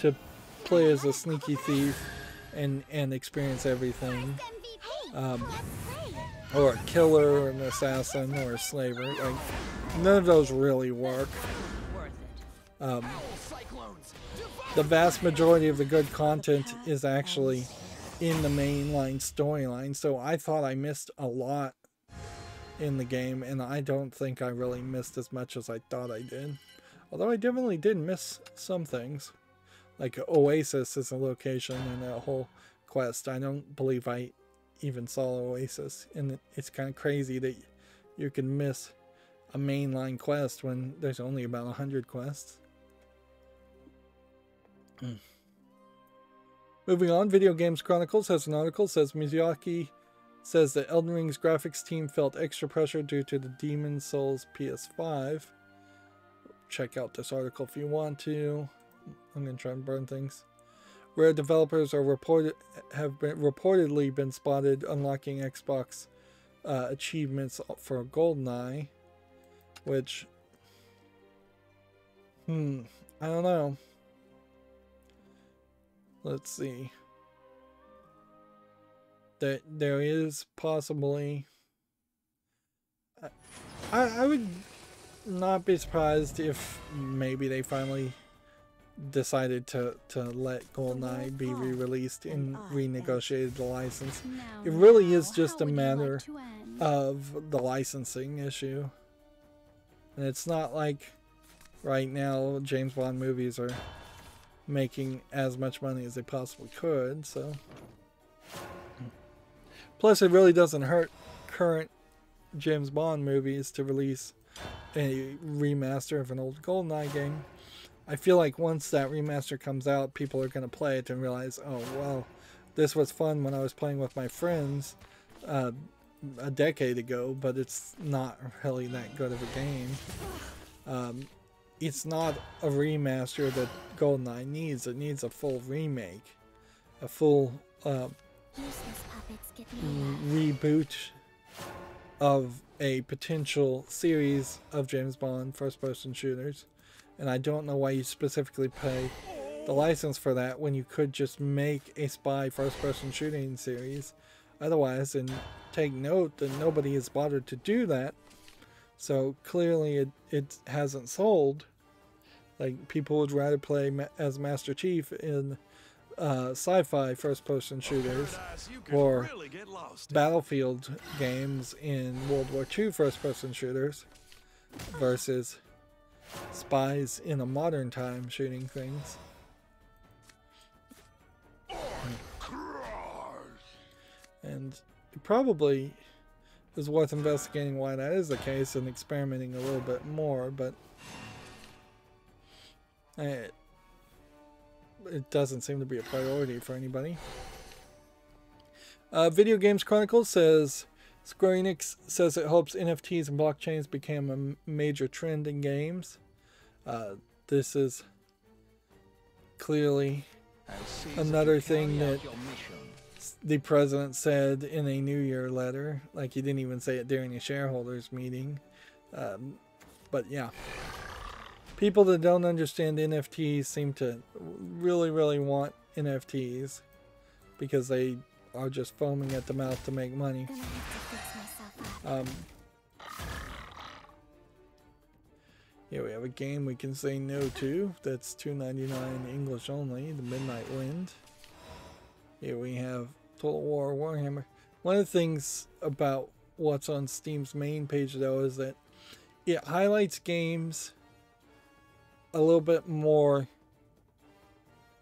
to play as a sneaky thief and and experience everything, um, or a killer or an assassin or a slaver. Like, none of those really work. Um, the vast majority of the good content is actually in the mainline storyline, so I thought I missed a lot in the game, and I don't think I really missed as much as I thought I did. Although I definitely did miss some things. Like Oasis is a location in that whole quest. I don't believe I even saw Oasis, and it's kind of crazy that you can miss a mainline quest when there's only about one hundred quests. Moving on, Video Games Chronicles has an article that says Miyazaki says that Elden Ring's graphics team felt extra pressure due to the Demon Souls P S five. Check out this article if you want to. I'm going to try and burn things. Rare developers are reported have been, reportedly been spotted unlocking Xbox uh, achievements for GoldenEye, which, hmm, I don't know. Let's see. That there is possibly, I, I would not be surprised if maybe they finally decided to, to let GoldenEye be re-released and renegotiated the license. It really is just a matter of the licensing issue. And it's not like right now James Bond movies are making as much money as they possibly could, so. Plus, it really doesn't hurt current James Bond movies to release a remaster of an old GoldenEye game. I feel like once that remaster comes out, people are going to play it and realize, oh, well, this was fun when I was playing with my friends uh, a decade ago, but it's not really that good of a game. Um, it's not a remaster that GoldenEye needs. It needs a full remake, a full uh, reboot of a potential series of James Bond first-person shooters. And I don't know why you specifically pay the license for that when you could just make a spy first-person shooting series otherwise. And take note that nobody has bothered to do that, so clearly it, it hasn't sold. Like, people would rather play ma as Master Chief in uh, sci-fi first-person shooters, or really Battlefield games in World War Two first-person shooters, versus spies in a modern time shooting things. And it probably is worth investigating why that is the case and experimenting a little bit more, but it, it doesn't seem to be a priority for anybody. Uh, Video Games Chronicles says, Square Enix says it hopes N F Ts and blockchains become a major trend in games. Uh, this is clearly another thing that the president said in a New Year letter. Like, he didn't even say it during a shareholders meeting. Um, but yeah, people that don't understand N F Ts seem to really, really want N F Ts because they are just foaming at the mouth to make money. Um, yeah, we have a game we can say no to. That's two ninety-nine English only, The Midnight Wind. Here we have Total War Warhammer. One of the things about what's on Steam's main page, though, is that it highlights games a little bit more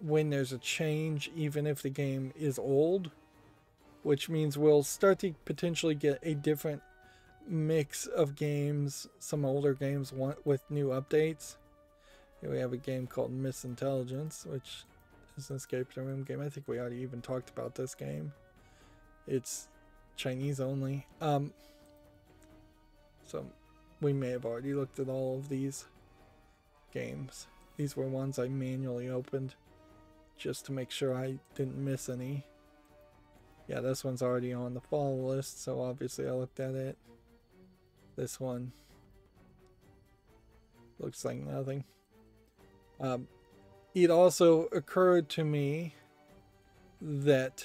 when there's a change, even if the game is old, which means we'll start to potentially get a different mix of games, some older games with new updates. Here we have a game called Misintelligence, which... It's an escape the room game. I think we already even talked about this game. It's Chinese only. Um, so we may have already looked at all of these games. These were ones I manually opened just to make sure I didn't miss any. Yeah, this one's already on the follow list, so obviously I looked at it. This one looks like nothing. Um, It also occurred to me that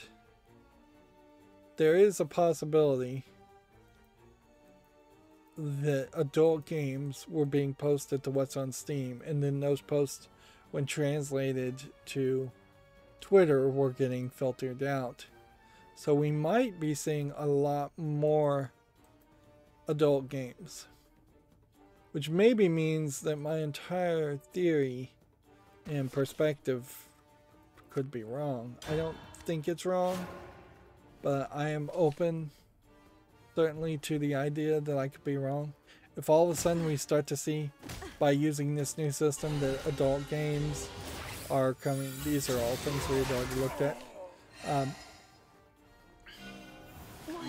there is a possibility that adult games were being posted to What's on Steam, and then those posts, when translated to Twitter, were getting filtered out. So we might be seeing a lot more adult games, which maybe means that my entire theory and perspective could be wrong. I don't think it's wrong, but I am open certainly to the idea that I could be wrong. If all of a sudden we start to see, by using this new system, that adult games are coming, these are all things we've already looked at. Um,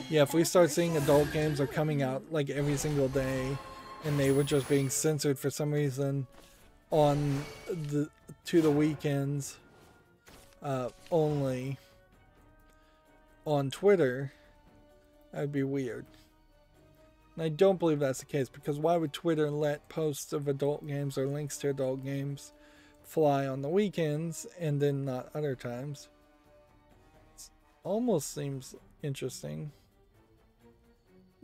yeah, if we start seeing adult games are coming out like every single day and they were just being censored for some reason on the to the weekends uh, only on Twitter, that'd be weird. And I don't believe that's the case, because why would Twitter let posts of adult games or links to adult games fly on the weekends and then not other times? It almost seems interesting.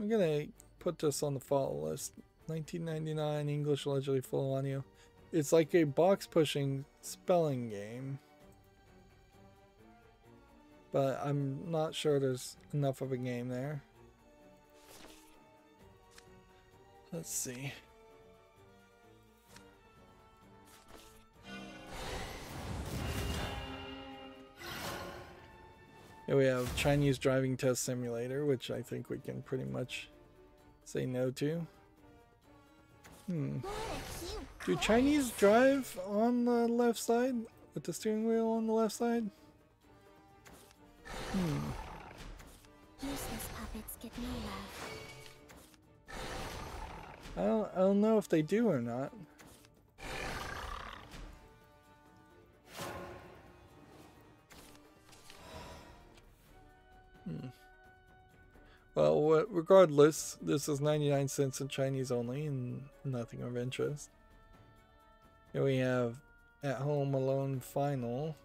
I'm gonna put this on the follow list. nineteen ninety-nine English, allegedly full audio. It's like a box-pushing spelling game, but I'm not sure there's enough of a game there. Let's see. Here we have Chinese Driving Test Simulator, which I think we can pretty much say no to. Hmm. Do Chinese drive on the left side? With the steering wheel on the left side? Hmm. Useless puppets get no love. I don't, I don't know if they do or not. regardless, this is ninety-nine cents in Chinese only and nothing of interest. Here we have At Home Alone Final,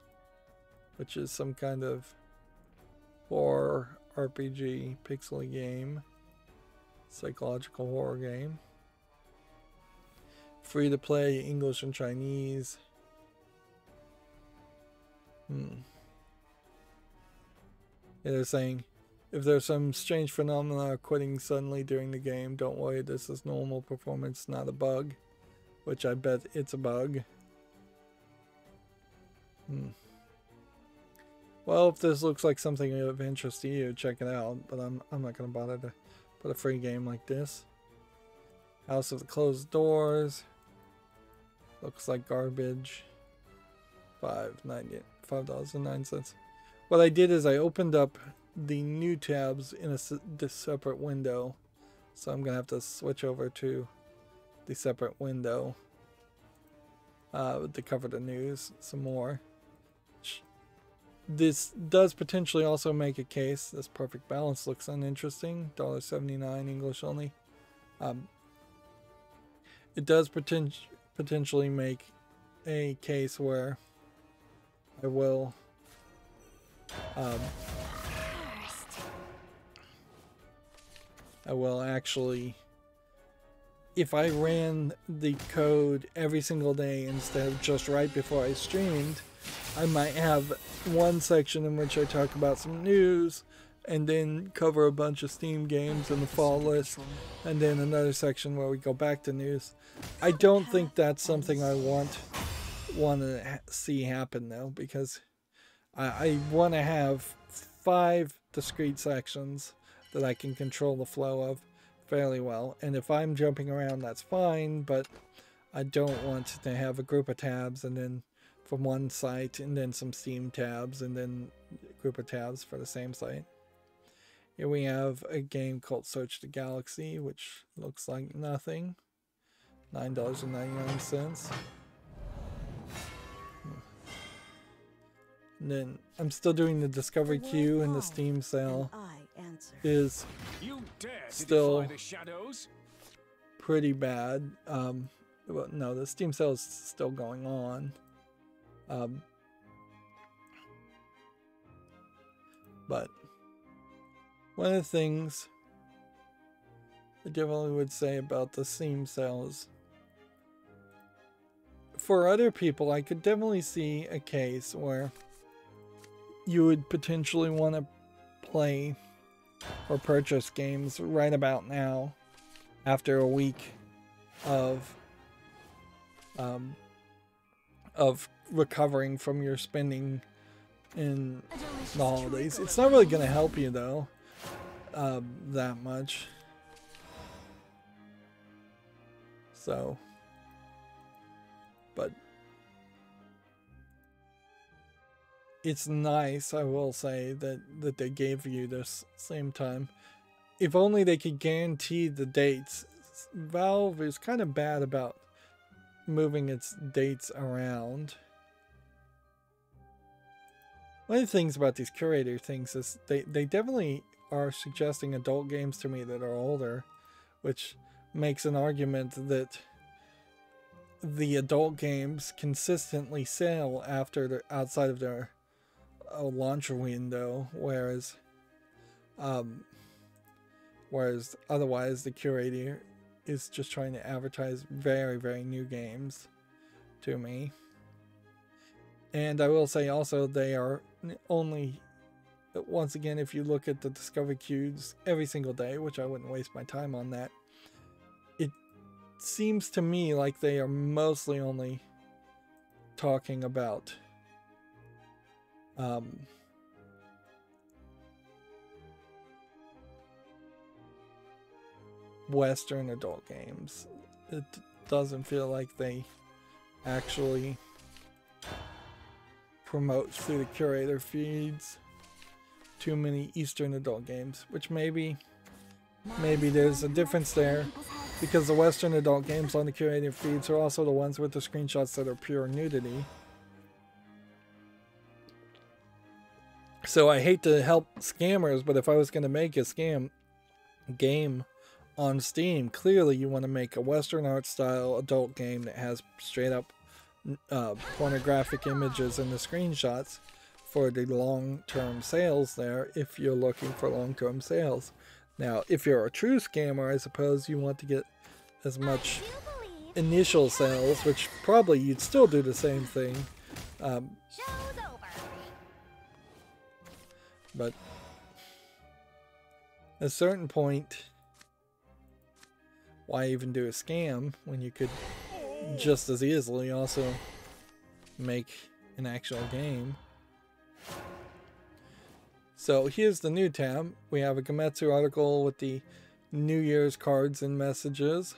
which is some kind of horror R P G pixely game, psychological horror game. Free to play, English and Chinese. Hmm. Yeah, they're saying, if there's some strange phenomena quitting suddenly during the game, don't worry, this is normal performance, not a bug. Which I bet it's a bug. Hmm. Well, if this looks like something of interest to you, check it out. But I'm, I'm not going to bother to put a free game like this. House of the Closed Doors. Looks like garbage. five dollars and nine cents. What I did is I opened up the new tabs in a this separate window. So I'm going to have to switch over to the separate window uh, to cover the news some more. This does potentially also make a case. This perfect balance looks uninteresting. one dollar seventy-nine English only. Um, it does poten potentially make a case where I will um, I will actually, if I ran the code every single day instead of just right before I streamed, I might have one section in which I talk about some news and then cover a bunch of Steam games in the fall list, and then another section where we go back to news. I don't think that's something I want want to see happen though, because I, I want to have five discrete sections that I can control the flow of fairly well, and if I'm jumping around, that's fine, but I don't want to have a group of tabs and then from one site and then some Steam tabs and then a group of tabs for the same site. Here we have a game called Search the Galaxy, which looks like nothing. nine dollars and ninety-nine cents. And then I'm still doing the Discovery Queue, and the Steam sale is still pretty bad. Um, well, no, the Steam sale is still going on. Um, but one of the things I definitely would say about the Steam sale is, for other people, I could definitely see a case where you would potentially want to play or purchase games right about now after a week of um, of recovering from your spending in the holidays. It's not really going to help you though uh, that much. So, but it's nice, I will say, that, that they gave you this same time. If only they could guarantee the dates. Valve is kind of bad about moving its dates around. One of the things about these curator things is they, they definitely are suggesting adult games to me that are older, which makes an argument that the adult games consistently sell after the, outside of their uh, launch window, whereas um, whereas otherwise the curator is just trying to advertise very, very new games to me. And I will say also, they are only, once again, if you look at the Discover Queues every single day, which I wouldn't waste my time on that, it seems to me like they are mostly only talking about um, Western adult games. It doesn't feel like they actually promote through the curator feeds too many Eastern adult games, which maybe maybe there's a difference there, because the Western adult games on the curator feeds are also the ones with the screenshots that are pure nudity. So I hate to help scammers, but if I was going to make a scam, game on Steam. Clearly you want to make a Western art style adult game that has straight up uh, pornographic images in the screenshots for the long-term sales there, if you're looking for long-term sales. Now, if you're a true scammer, I suppose you want to get as much initial sales, which probably you'd still do the same thing. Um, but at a certain point, why even do a scam when you could just as easily also make an actual game? So here's the new tab. We have a Gematsu article with the New Year's cards and messages.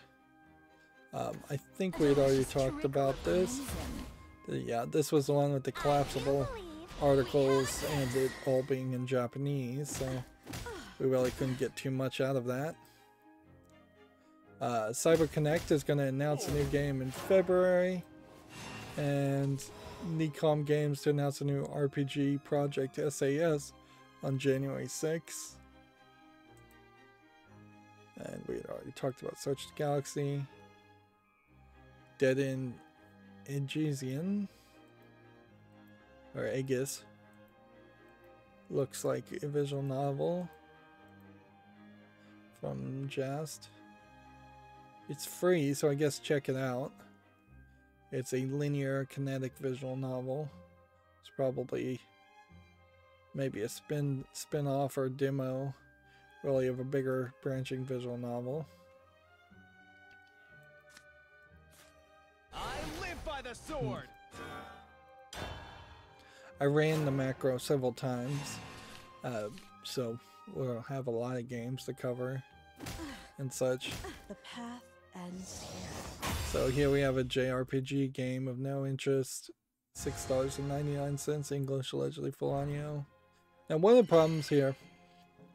Um, I think we had already talked about this. Yeah, this was the one with the collapsible articles and it all being in Japanese, so we really couldn't get too much out of that. Uh, CyberConnect is going to announce a new game in February, and Necom Games to announce a new R P G project, S A S, on January sixth. And we had already talked about Search the Galaxy. Dead End Aegisian, or Aegis, looks like a visual novel from Jast. It's free, so I guess check it out. It's a linear kinetic visual novel. It's probably maybe a spin spin-off or demo, really, of a bigger branching visual novel. I live by the sword. I ran the macro several times, uh, so we'll have a lot of games to cover and such. The path ends here. So here we have a J R P G game of no interest, six dollars and ninety-nine cents, English, allegedly full audio. Now, one of the problems here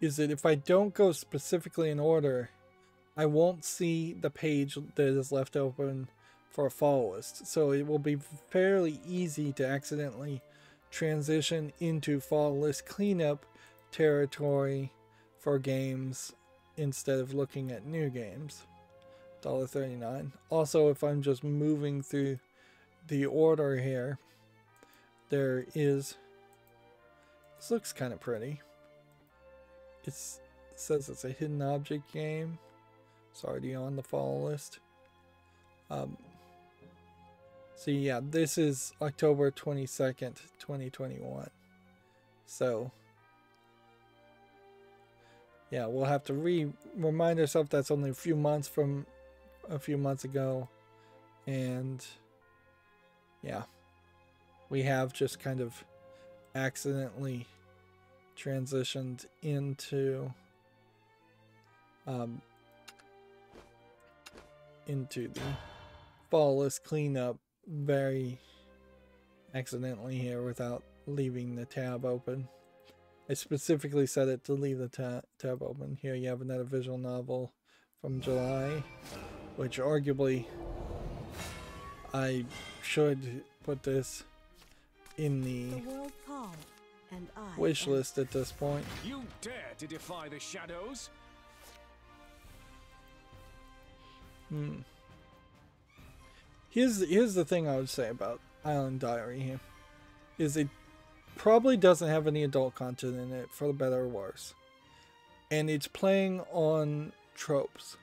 is that if I don't go specifically in order, I won't see the page that is left open for a fall list. So it will be fairly easy to accidentally transition into fall list cleanup territory for games instead of looking at new games. one dollar and thirty-nine cents. Also, if I'm just moving through the order here, there is... This looks kind of pretty. It's, it says it's a hidden object game. It's already on the fall list. Um, so yeah, this is October twenty-second, twenty twenty-one. So yeah, we'll have to re remind ourselves that's only a few months from a few months ago. And yeah, we have just kind of accidentally transitioned into um, into the fall list cleanup very accidentally here without leaving the tab open. I specifically set it to leave the ta tab open. Here you have another visual novel from July, which arguably I should put this in the, the And I wish list at this point. You dare to defy the shadows? Hmm. Here's here's the thing I would say about Island Diary here, is it probably doesn't have any adult content in it, for the better or worse, and it's playing on tropes.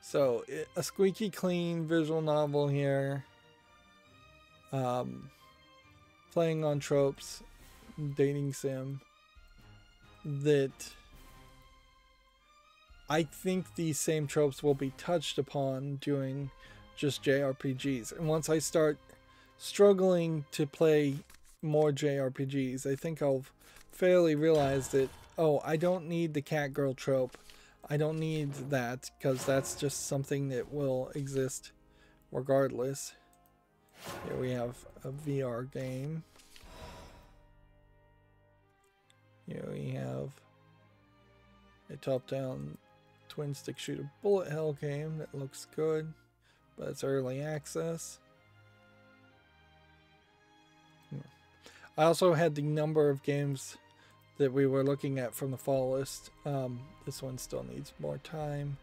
So it, a squeaky clean visual novel here. Um. Playing on tropes, dating sim, that I think these same tropes will be touched upon doing just J R P Gs. And once I start struggling to play more J R P Gs, I think I'll fairly realize that, oh, I don't need the cat girl trope. I don't need that, because that's just something that will exist regardless. Here we have a V R game. Here we have a top-down twin-stick shooter bullet hell game that looks good, but it's early access. I also had the number of games that we were looking at from the fall list. Um, this one still needs more time.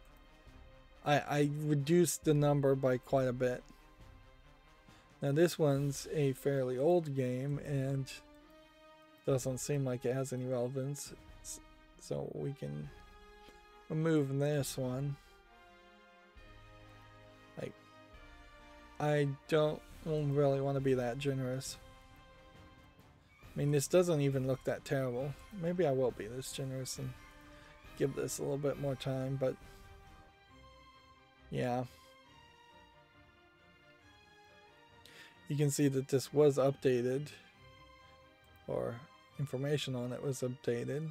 I, I reduced the number by quite a bit. Now this one's a fairly old game and doesn't seem like it has any relevance, so we can remove this one. Like, I don't really want to be that generous. I mean, this doesn't even look that terrible. Maybe I will be this generous and give this a little bit more time, but yeah. You can see that this was updated, or information on it was updated.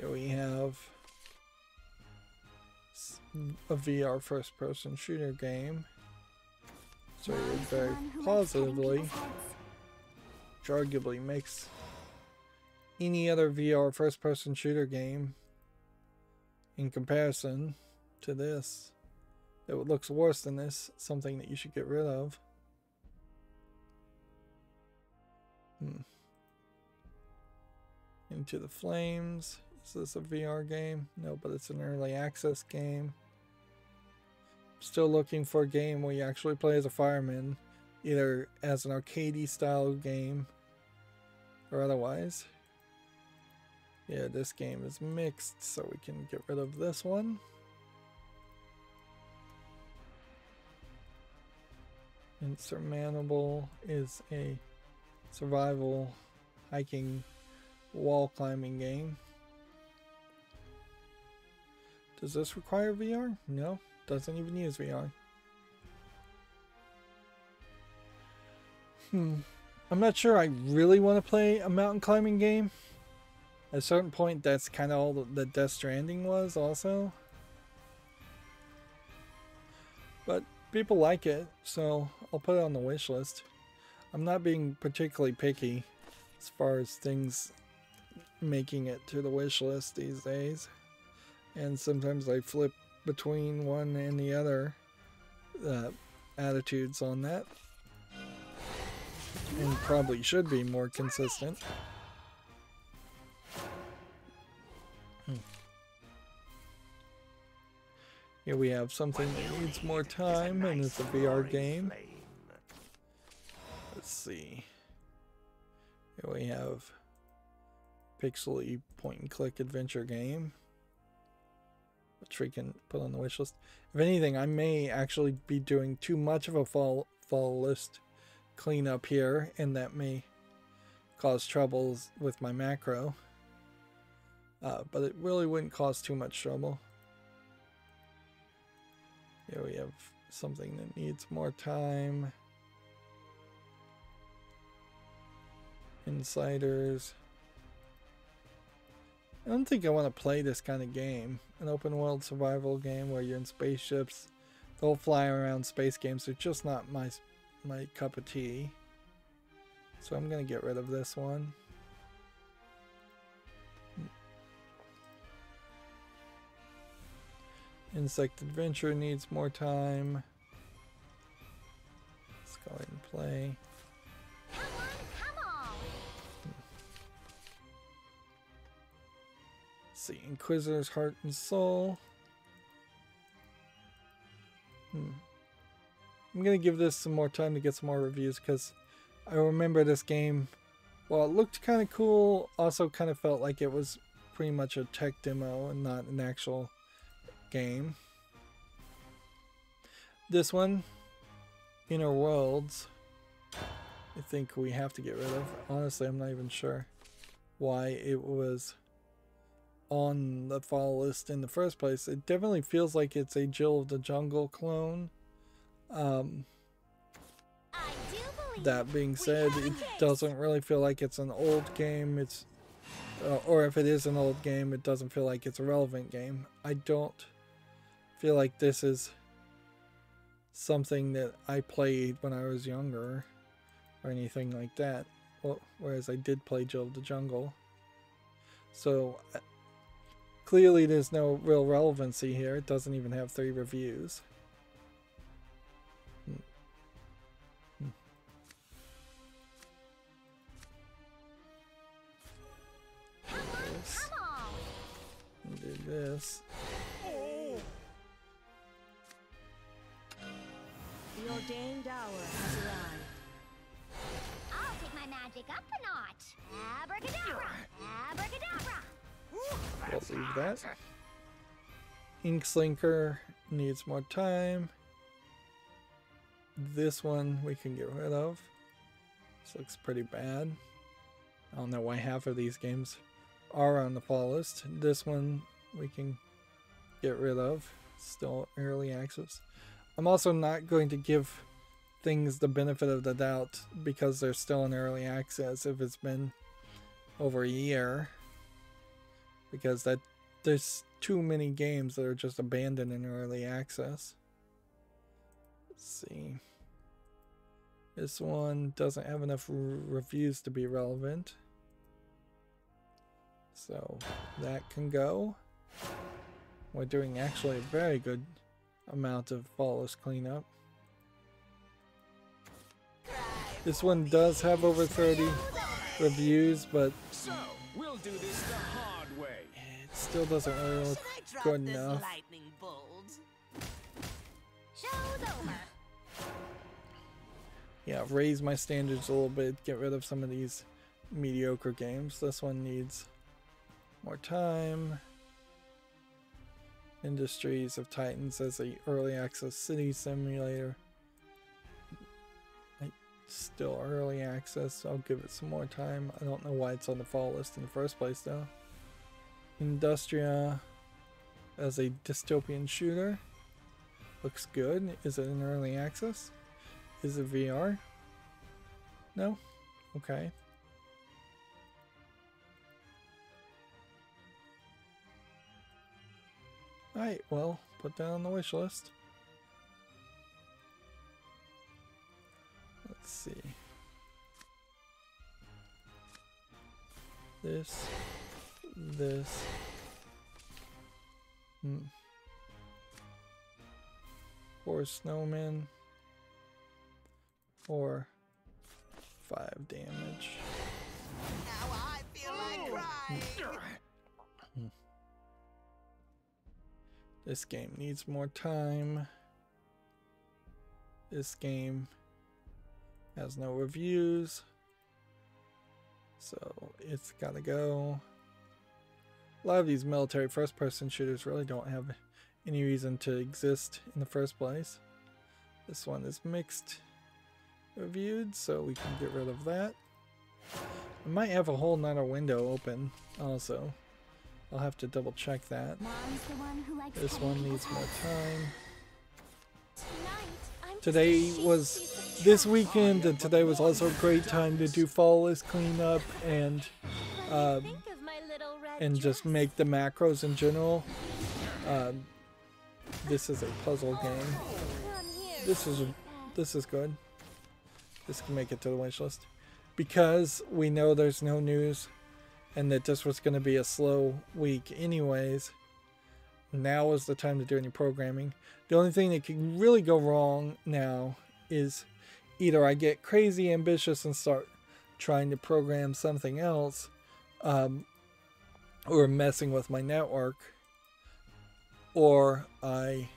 Here we have a V R first-person shooter game. So it very positively, which arguably makes any other V R first-person shooter game in comparison to this. It looks worse than this, something that you should get rid of. Hmm. Into the Flames. Is this a V R game? No, but it's an early access game. Still looking for a game where you actually play as a fireman, either as an arcadey style game or otherwise. Yeah, this game is mixed, so we can get rid of this one. Insurmountable is a survival hiking wall climbing game. Does this require V R? No, doesn't even use V R. Hmm. I'm not sure I really want to play a mountain climbing game. At a certain point, that's kind of all that Death Stranding was also. But people like it, so I'll put it on the wish list. I'm not being particularly picky as far as things making it to the wish list these days. And sometimes I flip between one and the other uh, attitudes on that. And probably should be more consistent. Hmm. Here we have something that needs more time, and it's a V R game. Let's see. Here we have pixely point-and-click adventure game, which we can put on the wish list. If anything, I may actually be doing too much of a fall fall list cleanup here, and that may cause troubles with my macro. Uh, but it really wouldn't cause too much trouble. Here we have something that needs more time. Insiders. I don't think I want to play this kind of game. An open world survival game where you're in spaceships. The whole fly around space games are just not my, my cup of tea. So I'm going to get rid of this one. Insect Adventure needs more time. Let's go ahead and play. Come on, come on. Let's see, Inquisitor's Heart and Soul. Hmm. I'm gonna give this some more time to get some more reviews, because I remember this game, while it looked kind of cool, also kind of felt like it was pretty much a tech demo and not an actual game. This one, Inner Worlds, I think we have to get rid of. Honestly, I'm not even sure why it was on the fall list in the first place. It definitely feels like it's a Jill of the Jungle clone. Um, that being said, it doesn't really feel like it's an old game. It's uh, or if it is an old game, it doesn't feel like it's a relevant game. I don't feel like this is something that I played when I was younger or anything like that. Well, whereas I did play Jill of the Jungle. So uh, clearly there's no real relevancy here. It doesn't even have three reviews. Hmm. Hmm. this. Oh. The ordained hour has arrived. I'll take my magic up a notch. Abracadabra! Abracadabra! We'll leave that. Inkslinker needs more time. This one we can get rid of. This looks pretty bad. I don't know why half of these games are on the paw list. This one we can get rid of. Still early access. I'm also not going to give things the benefit of the doubt because they're still in early access if it's been over a year. Because that there's too many games that are just abandoned in early access. Let's see. This one doesn't have enough reviews to be relevant. So that can go. We're doing actually a very good amount of flawless cleanup. This one does have over thirty reviews, but so we'll do this the hard way. It still doesn't really look good enough. Yeah, raise my standards a little bit, get rid of some of these mediocre games. This one needs more time. Industries of Titans as a early access city simulator. It's still early access, so I'll give it some more time. I don't know why it's on the fall list in the first place though. Industria as a dystopian shooter. Looks good. Is it in early access? Is it V R? No? Okay. Alright, well, put that on the wish list. Let's see. This. This. Hmm. Four snowmen. Or five damage. Now I feel like crying. This game needs more time. This game has no reviews, so it's gotta go. A lot of these military first-person shooters really don't have any reason to exist in the first place. This one is mixed reviewed, so we can get rid of that. I might have a whole nother window open also. I'll have to double check that. One this one needs more time. Today was this weekend, and today was also a great time to do fall list cleanup and uh, and just make the macros in general. Uh, this is a puzzle game. This is this is good. This can make it to the wish list because we know there's no news and that this was going to be a slow week anyways. Now is the time to do any programming. The only thing that can really go wrong now is either I get crazy ambitious and start trying to program something else, um, or messing with my network, or I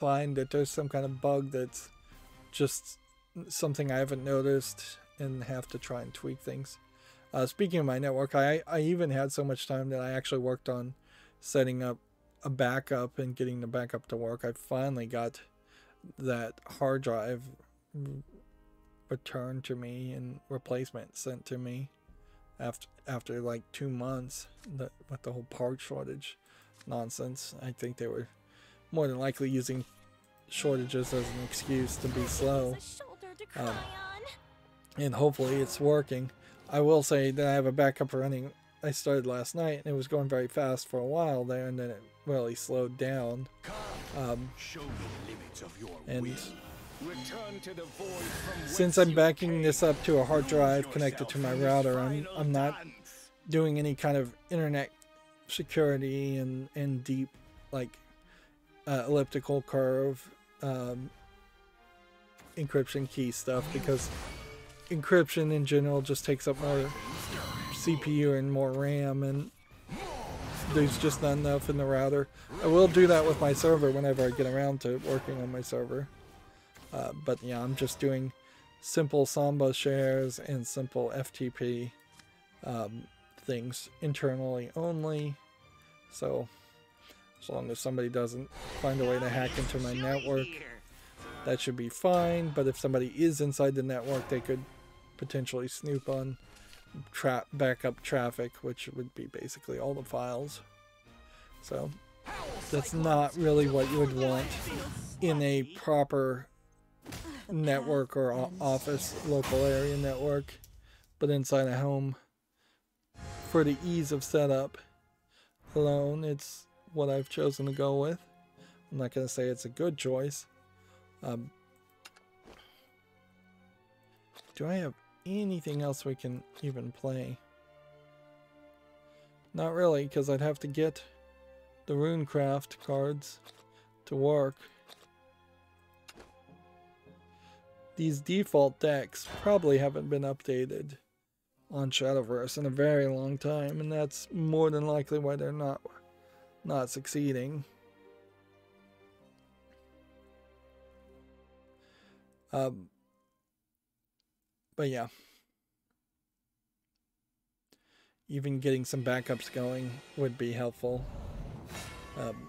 find that there's some kind of bug that's just something I haven't noticed and have to try and tweak things. Uh, speaking of my network, I, I even had so much time that I actually worked on setting up a backup and getting the backup to work. I finally got that hard drive returned to me and replacement sent to me after after like two months that, with the whole part shortage nonsense. I think they were more than likely using shortages as an excuse to be slow. Um, and hopefully it's working. I will say that I have a backup running. I started last night and it was going very fast for a while there, and then it really slowed down. Um, and since I'm backing this up to a hard drive connected to my router, I'm, I'm not doing any kind of internet security and, and deep like uh, elliptical curve um, encryption key stuff, because encryption in general just takes up more C P U and more RAM, and there's just not enough in the router. I will do that with my server whenever I get around to working on my server. Uh, but yeah, I'm just doing simple Samba shares and simple F T P um, things internally only. So as long as somebody doesn't find a way to hack into my network, that should be fine. But if somebody is inside the network, they could potentially snoop on tra backup traffic, which would be basically all the files. So that's not really what you would want in a proper network or office local area network. But inside a home, for the ease of setup alone, it's what I've chosen to go with. I'm not going to say it's a good choice. Um, do I have anything else we can even play? Not really, because I'd have to get the RuneCraft cards to work. These default decks probably haven't been updated on Shadowverse in a very long time, and that's more than likely why they're not not succeeding. Um, but yeah, even getting some backups going would be helpful. Um,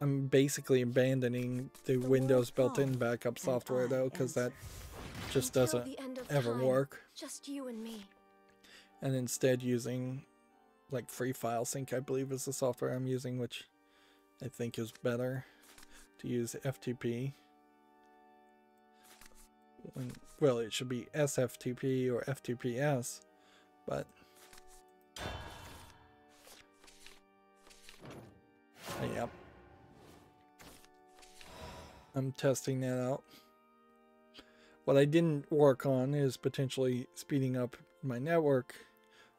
I'm basically abandoning the Windows built-in backup software though, because that just doesn't ever work. Just you and me. And instead using like Free File Sync, I believe, is the software I'm using, which I think is better to use F T P. When, well, it should be S F T P or F T P S, but yep, I'm testing that out. What I didn't work on is potentially speeding up my network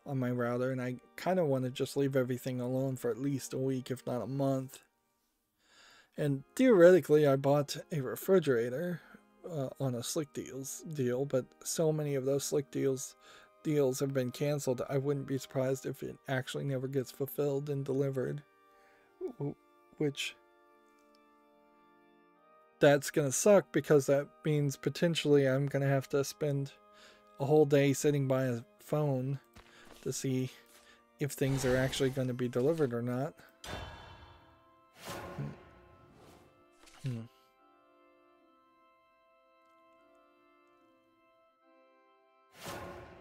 on my router, and I kind of want to just leave everything alone for at least a week, if not a month. And theoretically, I bought a refrigerator Uh, on a slick deals deal, but so many of those slick deals deals have been canceled, I wouldn't be surprised if it actually never gets fulfilled and delivered, which that's gonna suck, because that means potentially I'm gonna have to spend a whole day sitting by a phone to see if things are actually going to be delivered or not. hmm, hmm.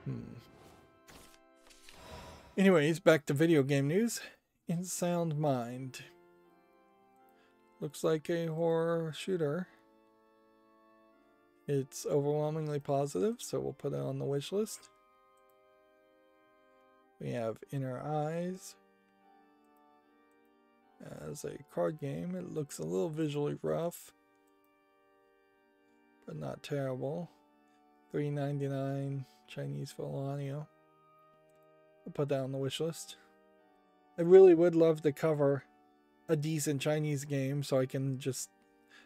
Hmm. Anyways, back to video game news. In Sound Mind. Looks like a horror shooter. It's overwhelmingly positive, so we'll put it on the wish list. We have Inner Eyes. As a card game, it looks a little visually rough, but not terrible. three ninety-nine Chinese full audio. I'll put that on the wish list. I really would love to cover a decent Chinese game so I can just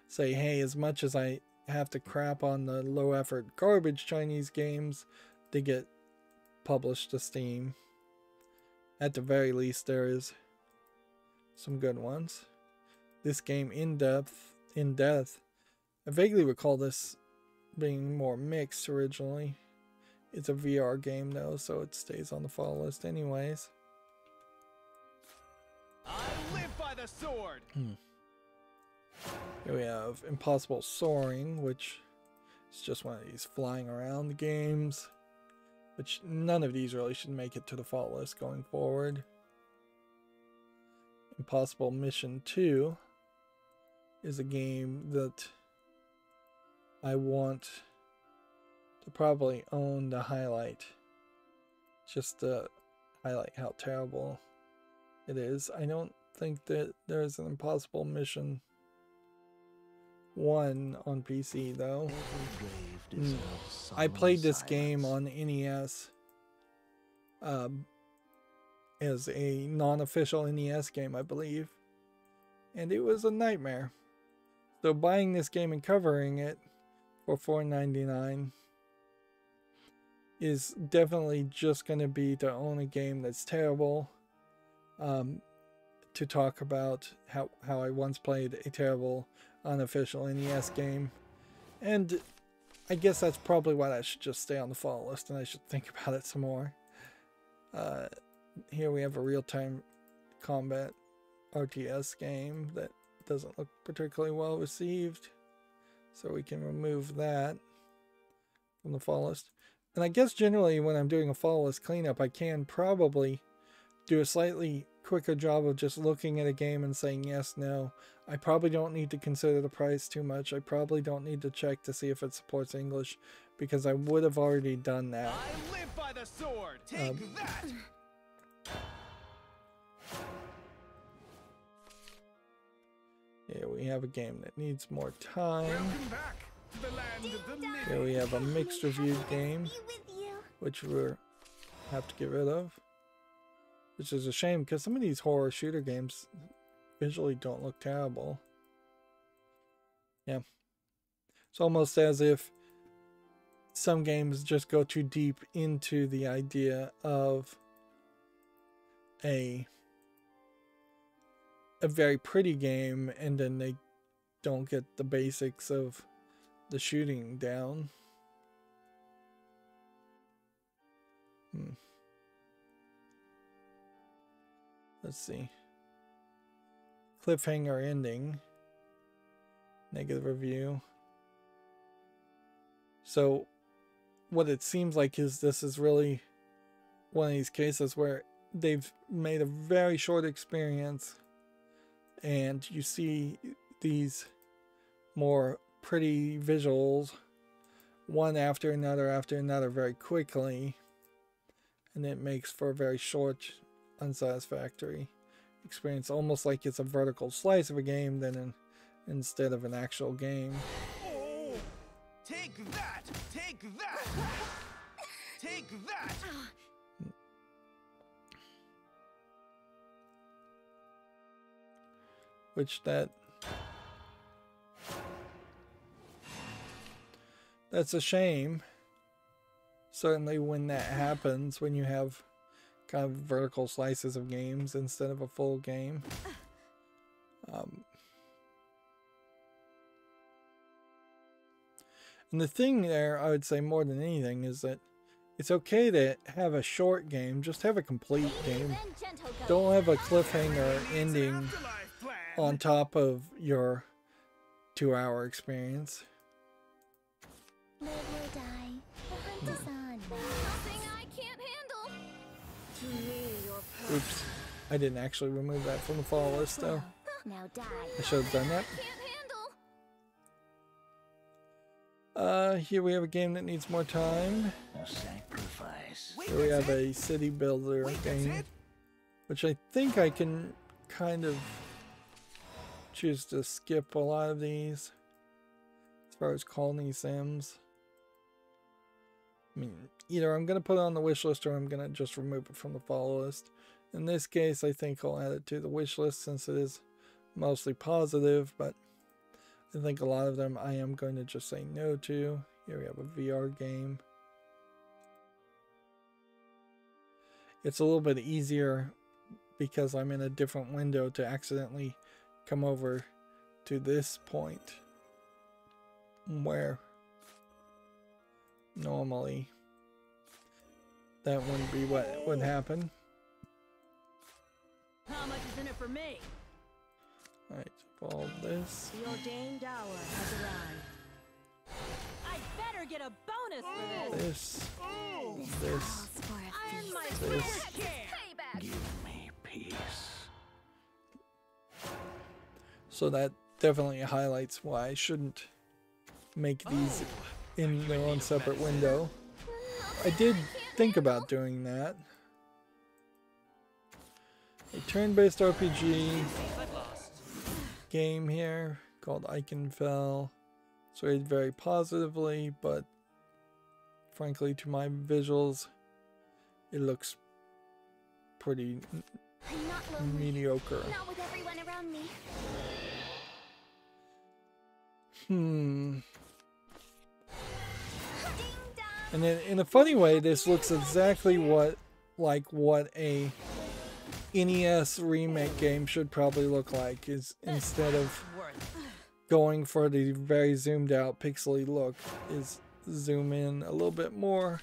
say, hey, as much as I have to crap on the low effort garbage Chinese games, they get published to Steam. At the very least, there is some good ones. This game, in depth, in depth. I vaguely recall this being more mixed originally. It's a V R game though, so it stays on the follow list anyways. I live by the sword. Hmm. Here we have Impossible Soaring, which is just one of these flying around games, which none of these really should make it to the follow list going forward. Impossible Mission two is a game that I want to probably own the highlight, just to highlight how terrible it is. I don't think that there's an Impossible Mission one on P C though. Mm. I played this game on N E S um, as a non-official N E S game, I believe, and it was a nightmare. So buying this game and covering it for four ninety-nine is definitely just going to be to own a game that's terrible um, to talk about how, how I once played a terrible unofficial N E S game. And I guess that's probably why that should just stay on the follow list, and I should think about it some more. Uh, here we have a real-time combat R T S game that doesn't look particularly well received, so we can remove that from the follow list. And I guess generally when I'm doing a follow list cleanup, I can probably do a slightly quicker job of just looking at a game and saying yes, no. I probably don't need to consider the price too much. I probably don't need to check to see if it supports English, because I would have already done that. I live by the sword. Take um, that. Here we have a game that needs more time. Here we have a mixed reviewed game, which we'll have to get rid of. Which is a shame, because some of these horror shooter games visually don't look terrible. Yeah. It's almost as if some games just go too deep into the idea of a a very pretty game, and then they don't get the basics of the shooting down. Hmm. Let's see. Cliffhanger ending. Negative review. So what it seems like is this is really one of these cases where they've made a very short experience, and you see these more pretty visuals one after another after another very quickly, and it makes for a very short, unsatisfactory experience, almost like it's a vertical slice of a game than an, instead of an actual game. Oh, take that, take that, take that. Which that that's a shame, certainly when that happens, when you have kind of vertical slices of games instead of a full game. Um, and the thing there, I would say more than anything, is that it's okay to have a short game, just have a complete game. Don't have a cliffhanger ending on top of your two-hour experience. Live or die. The hunt is on. Nothing I can't handle. To me, your power. Oops, I didn't actually remove that from the follow list, though. Now die. I should have done that. Uh, here we have a game that needs more time. Sacrifice. Here we have a city builder game, which I think I can kind of choose to skip a lot of these as far as colony sims. I mean, either I'm going to put it on the wish list or I'm going to just remove it from the follow list. In this case, I think I'll add it to the wish list since it is mostly positive, but I think a lot of them I am going to just say no to. Here we have a V R game. It's a little bit easier because I'm in a different window to accidentally come over to this point where normally that wouldn't be what would happen. How much is in it for me? Alright, all this. The ordained hour has arrived. I better get a bonus oh. for this. Oh. This, this, iron my this. Payback. Give me peace. So that definitely highlights why I shouldn't make these oh, in their own separate window. I did think about doing that. A turn-based R P G game here called Eichenfell. It's rated very positively, but frankly, to my visuals, it looks pretty mediocre. Not with everyone around me. Hmm. And then in a funny way, this looks exactly what like what a N E S remake game should probably look like, is instead of going for the very zoomed out pixely look, is zoom in a little bit more,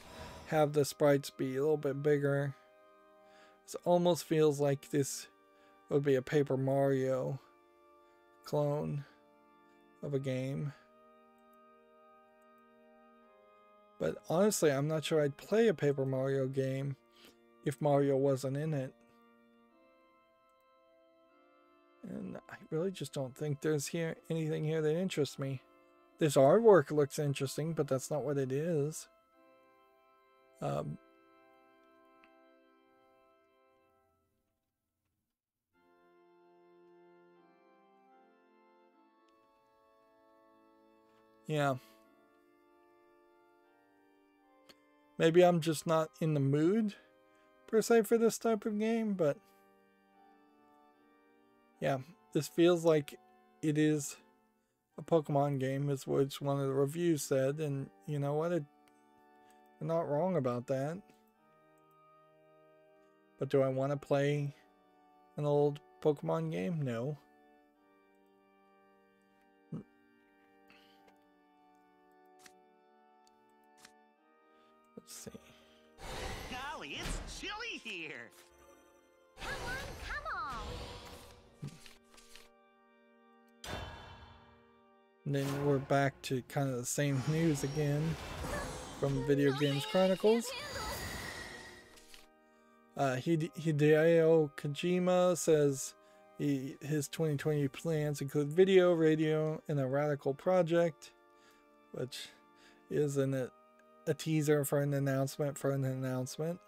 have the sprites be a little bit bigger. It almost feels like this would be a Paper Mario clone of a game. But honestly, I'm not sure I'd play a Paper Mario game if Mario wasn't in it. And I really just don't think there's here anything here that interests me. This artwork looks interesting, but that's not what it is. Um, yeah. Maybe I'm just not in the mood, per se, for this type of game, but yeah, this feels like it is a Pokemon game, is what one of the reviews said, and you know what, it, I'm not wrong about that. But do I want to play an old Pokemon game? No. Let's see. Golly, it's chilly here. Come on, come on. And then we're back to kind of the same news again from Video Games Chronicles. Uh, Hideo Kojima says he, his twenty twenty plans include video, radio, and a radical project, which is an, a, a teaser for an announcement for an announcement.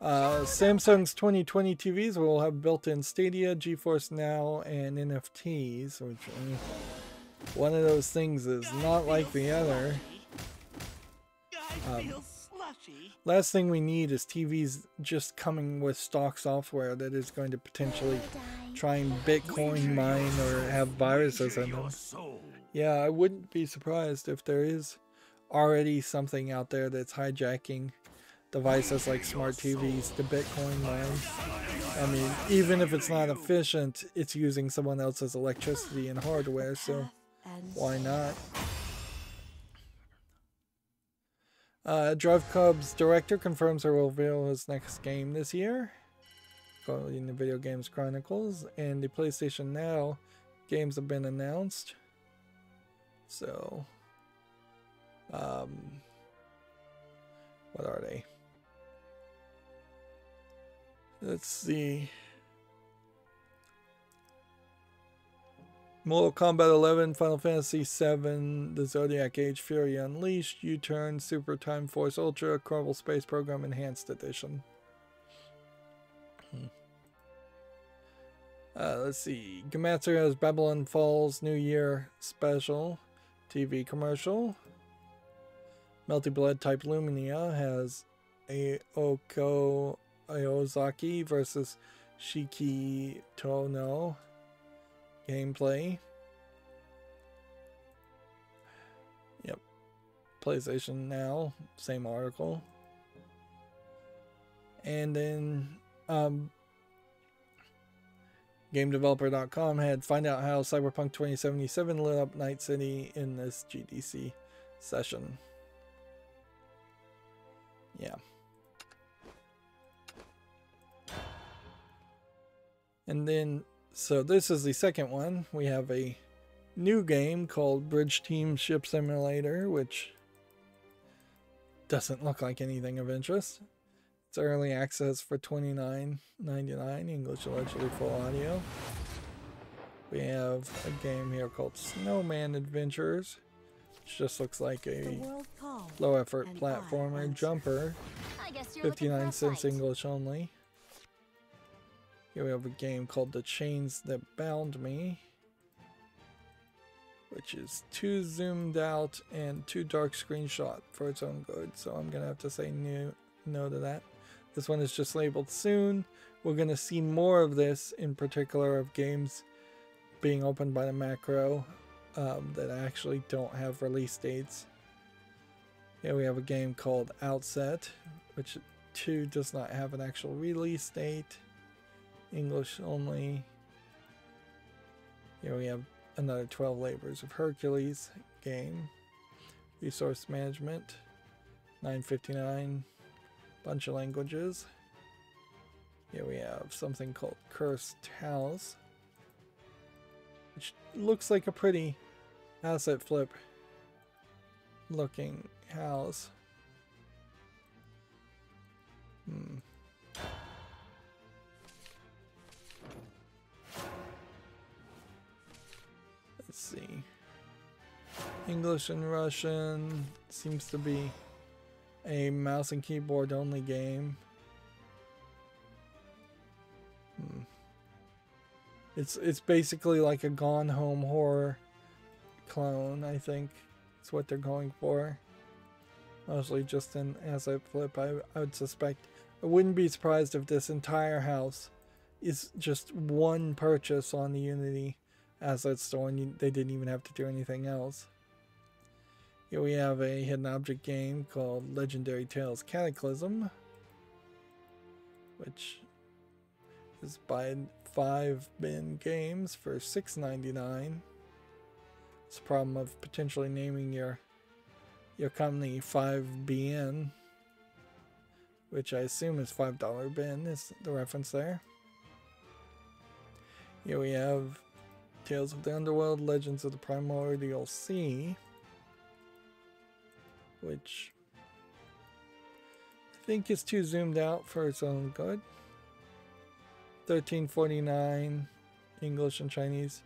Uh, Samsung's twenty twenty T Vs will have built-in Stadia, GeForce Now, and N F Ts, which I mean, one of those things is not like the other. Um, last thing we need is T Vs just coming with stock software that is going to potentially try and Bitcoin mine or have viruses in them. Yeah, I wouldn't be surprised if there is already something out there that's hijacking devices like smart T Vs to Bitcoin mine. I mean, even if it's not efficient, it's using someone else's electricity and hardware, so why not? Uh, Drive Club's director confirms he'll reveal his next game this year, in the Video Games Chronicles, and the PlayStation Now games have been announced. So, um, what are they? Let's see. Mortal Kombat eleven, Final Fantasy seven, The Zodiac Age, Fury Unleashed, U-Turn, Super Time Force Ultra, Kerbal Space Program Enhanced Edition. Hmm. Uh, let's see. Gematsu has Babylon Falls New Year Special T V commercial. Melty Blood Type Lumina has Aoko Aozaki versus Shiki Tono gameplay. Yep. PlayStation Now, same article. And then um, Game Developer dot com had find out how Cyberpunk twenty seventy-seven lit up Night City in this G D C session. Yeah. And then, so this is the second one. We have a new game called Bridge Team Ship Simulator, which doesn't look like anything of interest. It's early access for twenty-nine ninety-nine, English allegedly full audio. We have a game here called Snowman Adventures, which just looks like a low effort platformer jumper, fifty-nine cents English only. Here we have a game called The Chains That Bound Me, which is too zoomed out and too dark screenshot for its own good, so I'm going to have to say no, no to that. This one is just labeled soon. We're going to see more of this, in particular of games being opened by the macro um, that actually don't have release dates. Here we have a game called Outset, which two does not have an actual release date. English only. Here we have another twelve Labors of Hercules game. Resource management, nine fifty-nine, bunch of languages. Here we have something called Cursed House, which looks like a pretty asset flip looking house. Hmm. Let's see. English and Russian seems to be a mouse and keyboard only game. Hmm. It's it's basically like a Gone Home horror clone, I think. It's what they're going for. Mostly just an asset flip, I, I would suspect. I wouldn't be surprised if this entire house is just one purchase on the Unity asset store and you, they didn't even have to do anything else. Here we have a hidden object game called Legendary Tales Cataclysm, which is by five bin games for six ninety-nine. It's a problem of potentially naming your your company five B N, which I assume is five dollar bin is the reference there. Here we have Tales of the Underworld, Legends of the Primordial Sea, which I think is too zoomed out for its own good. thirteen forty-nine, English and Chinese,